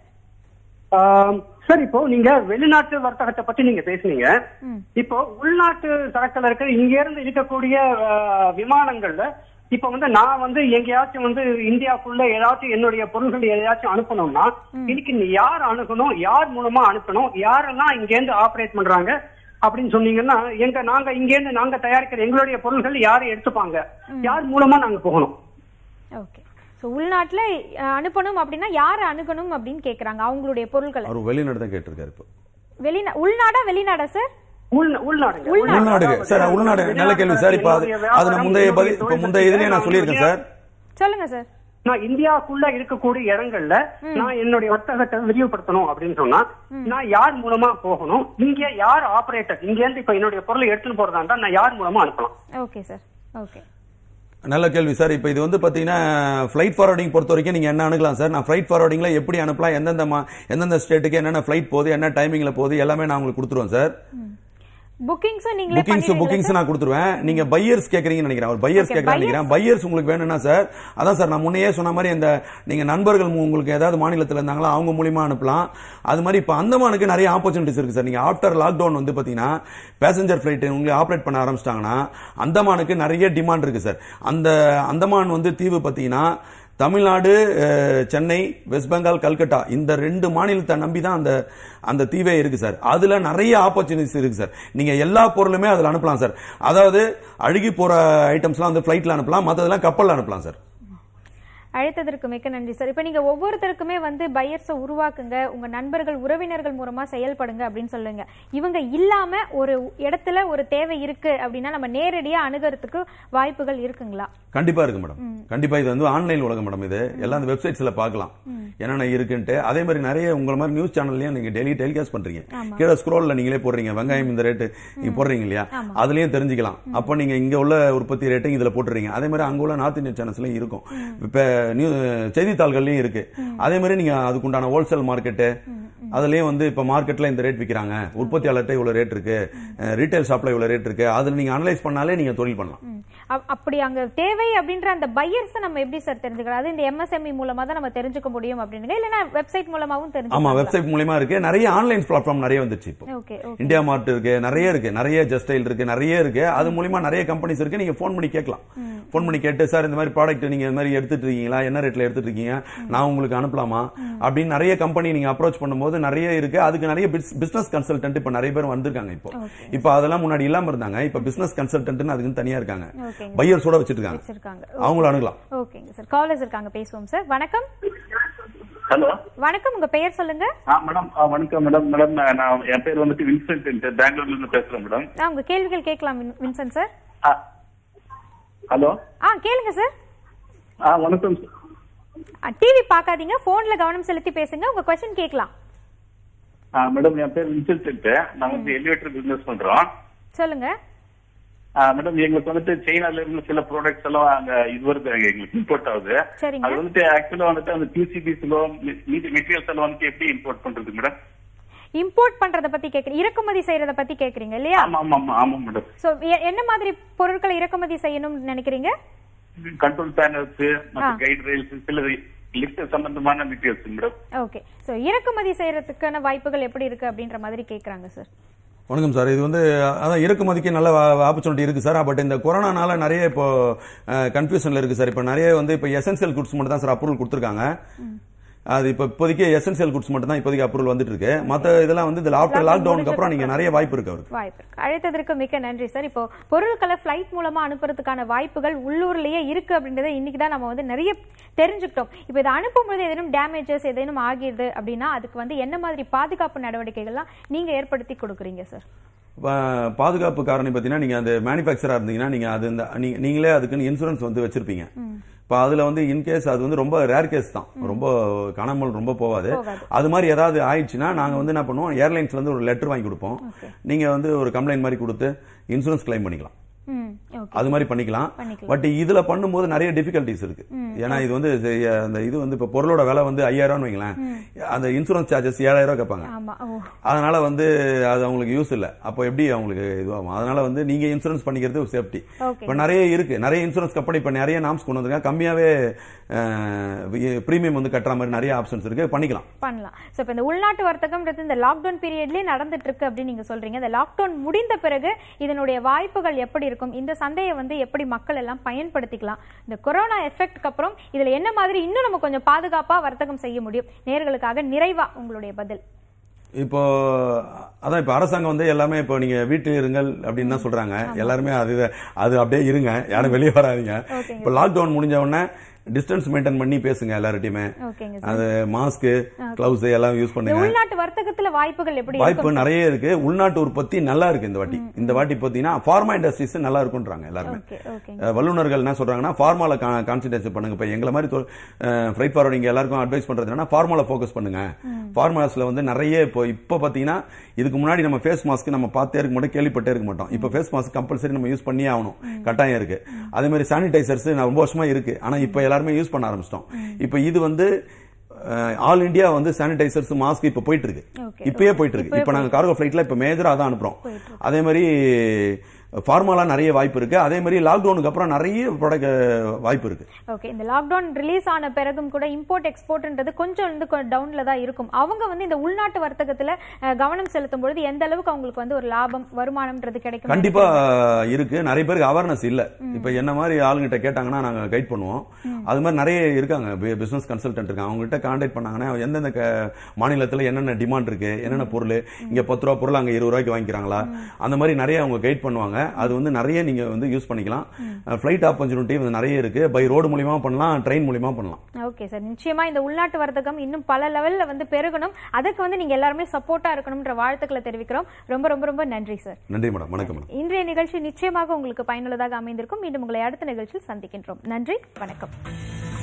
சார். இப்போ நீங்க வெளிநாட்டு வர்த்தகத்தை பத்தி நீங்க பேசுனீங்க. இப்போ உள்நாட்டு சரக்குல இருக்க இங்க இருந்து இருக்கக்கூடிய விமானங்கள்ல இப்போ வந்து நான் வந்து எங்கேயாச்சும் வந்து இந்தியாவுக்குள்ள ஏதாச்சும் என்னுடைய பொருட்கள் எதையாச்சும் அனுப்பணும்னா இன்னைக்கு யார் அனுப்பணும், யார் மூலமா அனுப்பணும், யாரெல்லாம் இங்க இருந்து ஆப்ரேட் பண்றாங்க அப்படின்னு சொன்னீங்கன்னா எங்க நாங்க இங்க இருந்து நாங்க தயாரிக்கிற எங்களுடைய பொருட்கள் யாரும் எடுத்துப்பாங்க, யார் மூலமா நாங்க போகணும்? ஓகே, உள்நாட்டுல அனுப்பணும் அப்படின்னா யார அணுகணும் அப்படின்னு கேக்குறாங்க அவங்களுடைய பொருட்கள். அவர் வெளிநாடு தான் கேட்டிருக்காரு. இப்போ வெளிநா உள்நாடா வெளிநாடா சார்? உள்நாடு சார். உள்நாடு நல்ல கேள்வி சார். இப்ப அது முந்தைய பதில், இப்ப முந்தைய இதுலயே நான் சொல்லியிருக்கேன் சார். சொல்லுங்க sir. Now India Kula Irka Kodi Yarangala, now in Nodata video Pertano Abdinsona, now Yar Murama Pohono, India Yar operator, Indian the Pinot Purly Eton Bordana, Yar Murama. Okay, sir. Okay. நல்ல கேள்வி sir இப்போ இது வந்து பாத்தீங்கன்னா flight forwarding பொறுத்த வரைக்கும் நீங்க என்ன அனுப்பலாம் சார் நான் flight forwardingல எப்படி அனுப்பலாம் என்னென்ன என்னென்ன ஸ்டேட்டுக்கு என்னென்ன flight போகுது என்ன டைமிங்ல போகுது எல்லாமே நான் உங்களுக்கு கொடுத்துறோம் சார் bookings நீங்களே பண்ணிடுங்க bookings bookings நான் கொடுத்துறேன் நீங்க buyers கேக்குறீங்கன்னு நினைக்கிறேன் ஒரு buyers கேக்குறாங்க நினைக்கிறேன் buyers உங்களுக்கு வேணும்னா சார் அதான் சார் நான் முன்னையே சொன்ன மாதிரி அந்த நீங்க நண்பர்கள் உங்களுக்கு ஏதாவது மாநிலத்துல இருந்தாங்களா அவங்க மூலமா அனுப்பலாம் அது மாதிரி இப்ப அந்தமானுக்கு நிறைய opportunities இருக்கு சார் நீங்க after lockdown வந்து பாத்தீங்கன்னா passenger flight உங்களுக்கு ஆபரேட் பண்ண ஆரம்பிச்சிட்டாங்கனா அந்தமானுக்கு நிறைய demand இருக்கு சார் அந்த அந்தமான் வந்து தீவு பாத்தீங்கன்னா தமிழ்நாடு சென்னை வெஸ்ட் பெங்கால் கல்கத்தா இந்த ரெண்டு மாநிலத்தை நம்பி தான் அந்த அந்த தீவே இருக்கு சார் அதுல நிறைய opportunities இருக்கு சார் நீங்க எல்லா பொருளுமே அதல அனுப்பலாம் சார் அதாவது அழுகி போற ஐட்டம்ஸ்லாம் அந்த ஃளைட்ல அனுப்பலாம் மத்ததெல்லாம் கப்பல்ல அனுப்பலாம் சார் அழைத்ததற்கு மிக்க நன்றி சார் இப்போ நீங்க ஒவ்வொருத்தருக்குமே வந்து பையர்ஸ உருவாக்குங்க உங்க நண்பர்கள் உறவினர்கள் மூலமா செயல்படுங்க அப்படினு சொல்லுங்க இவங்க இல்லாம ஒரு இடத்துல ஒரு தேவை இருக்கு அப்படினா நம்ம நேரடியா அணுகிறதுக்கு வாய்ப்புகள் இருக்குங்களா கண்டிப்பா இருக்கு மேடம் கண்டிப்பா இது வந்து ஆன்லைன் உலகம் மேடம் இது எல்லாம் அந்த வெப்சைட்ஸ்ல பார்க்கலாம் என்னென்ன இருக்குன்னு அதே மாதிரி நிறைய உங்க மாதிரி நியூஸ் சேனல்லயே நீங்க டெய்லி டெலிகாஸ்ட் பண்றீங்க கீழ ஸ்க்ரோல்ல நீங்களே போடுறீங்க வெங்காயம் இந்த ரேட் நீங்க போடுறீங்க இல்லையா அதுலயே தெரிஞ்சிக்கலாம் அப்ப நீங்க இங்க உள்ள உற்பத்தி ரேட்டை இதல போடுறீங்க அதே மாதிரி அங்க உள்ள நார்த் இந்தியன் சேனல்ஸ்ல இருக்கும் இப்போ செய்தித்தாள்கள்லயும் இருக்கு அதே மாதிரி நீங்க அதுக்குண்டான ஹோல்சேல் மார்க்கெட் அதுலயே வந்து இப்ப மார்க்கெட்ல இந்த ரேட் விக்கிறாங்க உற்பத்தியாளர்கிட்ட இவ்வளவு ரேட் இருக்கு ரீட்டைல் ஷாப்ல இவ்வளவு ரேட் இருக்கு அதுல நீங்க அனலைஸ் பண்ணாலே நீங்க தொழில் பண்ணலாம் அப்படி அங்க தேவை அப்படின்ற அந்த பையர்ஸ் நம்ம எப்படி சார் தெரிஞ்சுக்கலாம் அது இந்த M S M E மூலமா தான் நம்ம தெரிஞ்சுக்க முடியும் அப்படிங்க இல்லனா வெப்சைட் மூலமாவும் தெரிஞ்சுக்கலாம் ஆமா வெப்சைட் மூலமா இருக்கு நிறைய ஆன்லைன் பிளாட்ஃபார்ம் நிறைய வந்துச்சு இப்போ ஓகே இந்தியா மார்ட் இருக்கு நிறைய இருக்கு நிறைய ஜஸ்டைல் இருக்கு நிறைய இருக்கு அது மூலமா நிறைய கம்பெனிஸ் இருக்கு நீங்க ஃபோன் பண்ணி கேட்கலாம் ஃபோன் பண்ணி கேட்டு சார் இந்த மாதிரி ப்ராடக்ட் நீங்க இந்த மாதிரி எடுத்துட்டு இருக்கீங்களா என்ன ரேட்ல எடுத்துட்டு இருக்கீங்க நான் உங்களுக்கு அனுப்பலாமா அப்படி நிறைய கம்பெனி நீங்க அப்ரோச் பண்ணும்போது நிறைய இருக்கு அதுக்கு நிறைய பிசினஸ் கன்சல்டன்ட் இப்ப நிறைய பேர் வந்திருக்காங்க இப்போ இப்போ அதெல்லாம் முன்னாடி இல்லாம இருந்தாங்க இப்போ பிசினஸ் கன்சல்டன்ட்னா அதுக்கு தனியா இருக்காங்க பையர்ஸோட வச்சிருக்காங்க அவங்கள அணுகலாம் ஓகேங்க சார் காலர்ஸ் இருக்காங்க பேசுவோம் சார் வணக்கம் ஹலோ வணக்கம் உங்க பெயர் சொல்லுங்க ஆ மேடம் வணக்கம் மேடம் மேடம் நான் என் பேர் வந்து வின்சென்ட் பெங்களூர்ல இருந்து பேசுறேன் மேடம் நான் உங்க கேள்விகள் கேட்கலாம் வின்சென்ட் சார் ஹலோ ஆ கேளுங்க சார் ஆ வணக்கம் டிவி பார்க்காதீங்க போன்ல கவனம் செலுத்தி பேசுங்க உங்க क्वेश्चन கேட்கலாம் ஆ மேடம் என் பேர் வின்சென்ட் நான் வந்து எலிவேட்டர் பிசினஸ் பண்றோம் சொல்லுங்க ஆ மேடம் எங்களுக்கு வந்து சைனால இருந்து சில ப்ராடக்ட்ஸ் எல்லாம் அங்க இதுவரைக்கும் எங்களுக்கு இம்போர்ட் ஆகுது அது வந்து ஆக்சுவலா வந்து அந்த P C B slow materials எல்லாம் வந்து எப்படி இம்போர்ட் பண்றது மேடம் இம்போர்ட் பண்றத பத்தி கேக்குறீங்க இறக்குமதி செய்யறத பத்தி கேக்குறீங்க இல்லையா ஆமா ஆமா ஆமா மேடம் சோ என்ன மாதிரி பொருட்களை இறக்குமதி செய்யணும்னு நினைக்கிறீங்க கண்ட்ரோல் பேனல்ஸ் மத்த கைட் ரெயில்ஸ் சில லிஃப்ட் சம்பந்தமான மெட்டீரியல்ஸ் மேடம் ஓகே சோ இறக்குமதி செய்யறதுக்கான வாய்ப்புகள் எப்படி இருக்கு அப்படின்ற மாதிரி கேக்குறாங்க சார் வணக்கம் சார் இது வந்து அதான் இறக்குமதிக்கு நல்ல ஆப்பர்ச்சுனிட்டி இருக்கு சார் பட் இந்த கொரோனானால நிறைய இப்போ கன்ஃபியூஷன்ல இருக்கு சார் இப்போ நிறைய வந்து இப்போ எசென்சியல் குட்ஸ் மட்டும் தான் சார் அப்ரூவல் கொடுத்துருக்காங்க அது இப்போ இப்போதைக்கு எசென்சியல் குட்ஸ் மட்டும் தான் இப்போதைக்கு அப்ரூவல் வந்துட்டு இருக்கு மற்ற இதெல்லாம் வந்து இந்த ஆஃப்டர் லாக்டவுனுக்கு அப்புறம் நீங்க நிறைய வாய்ப்பு இருக்கு அவருக்கு வாய்ப்பு இருக்கு அழைத்ததற்கு மிக்க நன்றி சார் இப்போ பொருட்களை ஃபிளைட் மூலமா அனுப்புறதுக்கான வாய்ப்புகள் உள்ளூர்லயே இருக்கு அப்படின்றத இன்னைக்கு தான் நம்ம வந்து நிறைய தெரிஞ்சுக்கிட்டோம் இப்போ இதை அனுப்பும்போது ஏதேனும் டேமேஜஸ் ஏதேனும் ஆகிடுது அப்படின்னா அதுக்கு வந்து என்ன மாதிரி பாதுகாப்பு நடவடிக்கைகள்லாம் நீங்க ஏற்படுத்தி கொடுக்குறீங்க சார் பாதுகாப்பு காரணம் பார்த்தீங்கன்னா நீங்க அந்த மேனுஃபேக்சரா இருந்தீங்கன்னா நீங்க அது நீங்களே அதுக்குன்னு இன்சூரன்ஸ் வந்து வச்சிருப்பீங்க இப்போ அதில் வந்து இன்கேஸ் அது வந்து ரொம்ப ரேர் கேஸ் தான் ரொம்ப காணாமல் ரொம்ப போகாது அது மாதிரி ஏதாவது ஆயிடுச்சுன்னா நாங்கள் வந்து என்ன பண்ணுவோம் ஏர்லைன்ஸ்லேருந்து ஒரு லெட்டர் வாங்கி கொடுப்போம் நீங்கள் வந்து ஒரு கம்ப்ளைண்ட் மாதிரி கொடுத்து இன்சூரன்ஸ் கிளைம் பண்ணிக்கலாம் அது மாதிரி பண்ணிக்கலாம் பட் இதுல பண்ணும்போது நிறைய டிஃபிகல்டிஸ் இருக்கு ஏன்னா இது வந்து அந்த இது வந்து இப்ப பொருளோட விலை வந்து ஐயாயிரம் வைங்களேன் அந்த இன்சூரன்ஸ் சார்ஜஸ் ஏழாயிரம் கேட்பாங்க அதனால வந்து அது அவங்களுக்கு யூஸ் இல்ல அப்போ எப்படி அவங்களுக்கு இதுவாகும் அதனால வந்து நீங்க இன்சூரன்ஸ் பண்ணிக்கிறது ஒரு சேஃப்டி இப்ப நிறைய இருக்கு நிறைய இன்சூரன்ஸ் கம்பெனி இப்ப நிறைய நாம்ஸ் கொண்டு வந்திருக்காங்க கம்மியாவே பிரீமியம் வந்து கட்டுற மாதிரி நிறைய ஆப்ஷன்ஸ் இருக்கு பண்ணிக்கலாம் பண்ணலாம் சோ இப்ப இந்த உள்நாட்டு வர்த்தகம்ன்றது இந்த லாக் டவுன் பீரியட்லயே நடந்துட்டு இருக்கு அப்படி நீங்க சொல்றீங்க இந்த லாக் டவுன் முடிந்த பிறகு இதனுடைய வாய்ப்புகள் எப்படி இருக்கும் இந்த சந்தையை வந்து எப்படி மக்கள் எல்லாம் பயன்படுத்திக்கலாம் இந்த கொரோனா எஃபெக்ட்க்கு அப்புறம் இதுல என்ன மாதிரி இன்னும் நம்ம கொஞ்சம் பாதுகாப்பா வர்த்தகம் செய்ய முடியும் நேயர்களுக்காக நிறைவா உங்களுடைய பதில் இப்போ அதான் இப்போ அரசாங்கம் வந்து எல்லாமே இப்போ நீங்க வீட்டில் இருங்கள் அப்படின்னு தான் சொல்றாங்க எல்லாருமே அது அது அப்படியே இருங்க யாரும் வெளியே வராதிங்க இப்போ லாக்டவுன் முடிஞ்ச உடனே distance maintain பண்ணி பேசுங்க எல்லாரிட்டயுமே. அது மாஸ்க், gloves எல்லாம் யூஸ் பண்ணுங்க. உள்நாட்டு வர்த்தகத்துல வாய்ப்புகள் எப்படி இருக்கு? வாய்ப்பு நிறைய இருக்கு. உள்நாட்டு உற்பத்தி நல்லா இருக்கு இந்த வாட்டி. இந்த வாட்டி பாத்தீங்கன்னா pharma industries நல்லா இருக்குன்றாங்க எல்லாரும். வல்லுநர்கள் என்ன சொல்றாங்கன்னா pharmaல கான்சென்ட்ரேட் பண்ணுங்க. இப்ப எங்கள மாதிரி freight forwarding எல்லாருக்கும் அட்வைஸ் பண்றது என்னன்னா pharmaல ஃபோக்கஸ் பண்ணுங்க. pharmaஸ்ல வந்து நிறைய இப்போ இப்ப பாத்தீங்கன்னா இதுக்கு முன்னாடி நம்ம ஃபேஸ் மாஸ்க் நம்ம பார்த்தே இருக்க மாட்டோம், கேள்விப்பட்டே இருக்க மாட்டோம். இப்ப ஃபேஸ் மாஸ்க் கம்பல்சரி நம்ம யூஸ் பண்ணியே ஆகணும், கட்டாயம் இருக்கு. அதே மாதிரி சானிடைசர்ஸ் ரொம்ப வருஷமா இருக்கு, ஆனா இப்ப எல்லாருமே யூஸ் பண்ண ஆரம்பிச்சிட்டோம். இப்ப இது வந்து ஆல் இந்தியா வந்து சானிடைசர்ஸ் மாஸ்க் இப்ப போயிட்டு இருக்கு, இப்பயே போயிட்டு இருக்கு. இப்ப நாங்க கார்கோ ஃபிளைட்ல இப்ப மேஜரா தான் அனுப்புறோம். அதே மாதிரி ஃபார்மாலா நிறைய வாய்ப்பு இருக்கு. அதே மாதிரி லாக்டவுனுக்கு அப்புறம் நிறைய ப்ராடக்ட் வாய்ப்பு இருக்கு. ஓகே, இந்த லாக்டவுன் ரிலீஸ் ஆன பிறகும் கூட இம்போர்ட் எக்ஸ்போர்ட்ன்றது கொஞ்சம் வந்து டவுன்ல தான் இருக்கும். அவங்க வந்து இந்த உள்நாட்டு வர்த்தகத்துல கவனம் செலுத்தும் பொழுது எந்த அளவுக்கு அவங்களுக்கு வந்து ஒரு லாபம் வருமானம்ன்றது கிடைக்கும்? கண்டிப்பா இருக்கு. நிறைய பேருக்கு அவேர்னஸ் இல்ல. இப்ப என்ன மாதிரி ஆளுங்கிட்ட கேட்டாங்கன்னா நாங்க கைட் பண்ணுவோம். அது மாதிரி நிறைய இருக்காங்க, பிசினஸ் கன்சல்டன்ட் இருக்காங்க. அவங்க கிட்ட கான்டாக்ட் பண்ணாங்கன்னா எந்தெந்த மாநிலத்துல என்னென்ன டிமாண்ட் இருக்கு, என்னென்ன பொருள் இங்க பத்து ரூபா பொருள் அங்க இருபது ரூபாய்க்கு வாங்கிக்கிறாங்களா, அந்த மாதிரி நிறைய அவங்க கைட் பண்ணுவாங்க. அது வந்து நிறைய நீங்க வந்து யூஸ் பண்ணிக்கலாம். ஃளைட் ஆப்பர்ச்சுனிட்டி வந்து நிறைய இருக்கு. பை ரோட் மூலமா பண்ணலாம், ட்ரெயின் மூலமா பண்ணலாம். ஓகே சார், நிச்சயமா இந்த உள்நாட்டு வர்த்தகம் இன்னும் பல லெவல்ல வந்து பெருகணும். அதுக்கு வந்து நீங்க எல்லாரும் சப்போர்ட்டா இருக்கணும்ன்ற வாழ்த்துக்களை தெரிவிக்கிறோம். ரொம்ப ரொம்ப ரொம்ப நன்றி சார். நன்றி மேடம். வணக்கம். இன்றைய நிகழ்ச்சி நிச்சயமாக உங்களுக்கு பயனுள்ளதாக அமைந்திருக்கும். மீண்டும் உங்களை அடுத்த நிகழ்ச்சியில் சந்திக்கின்றோம். நன்றி, வணக்கம்.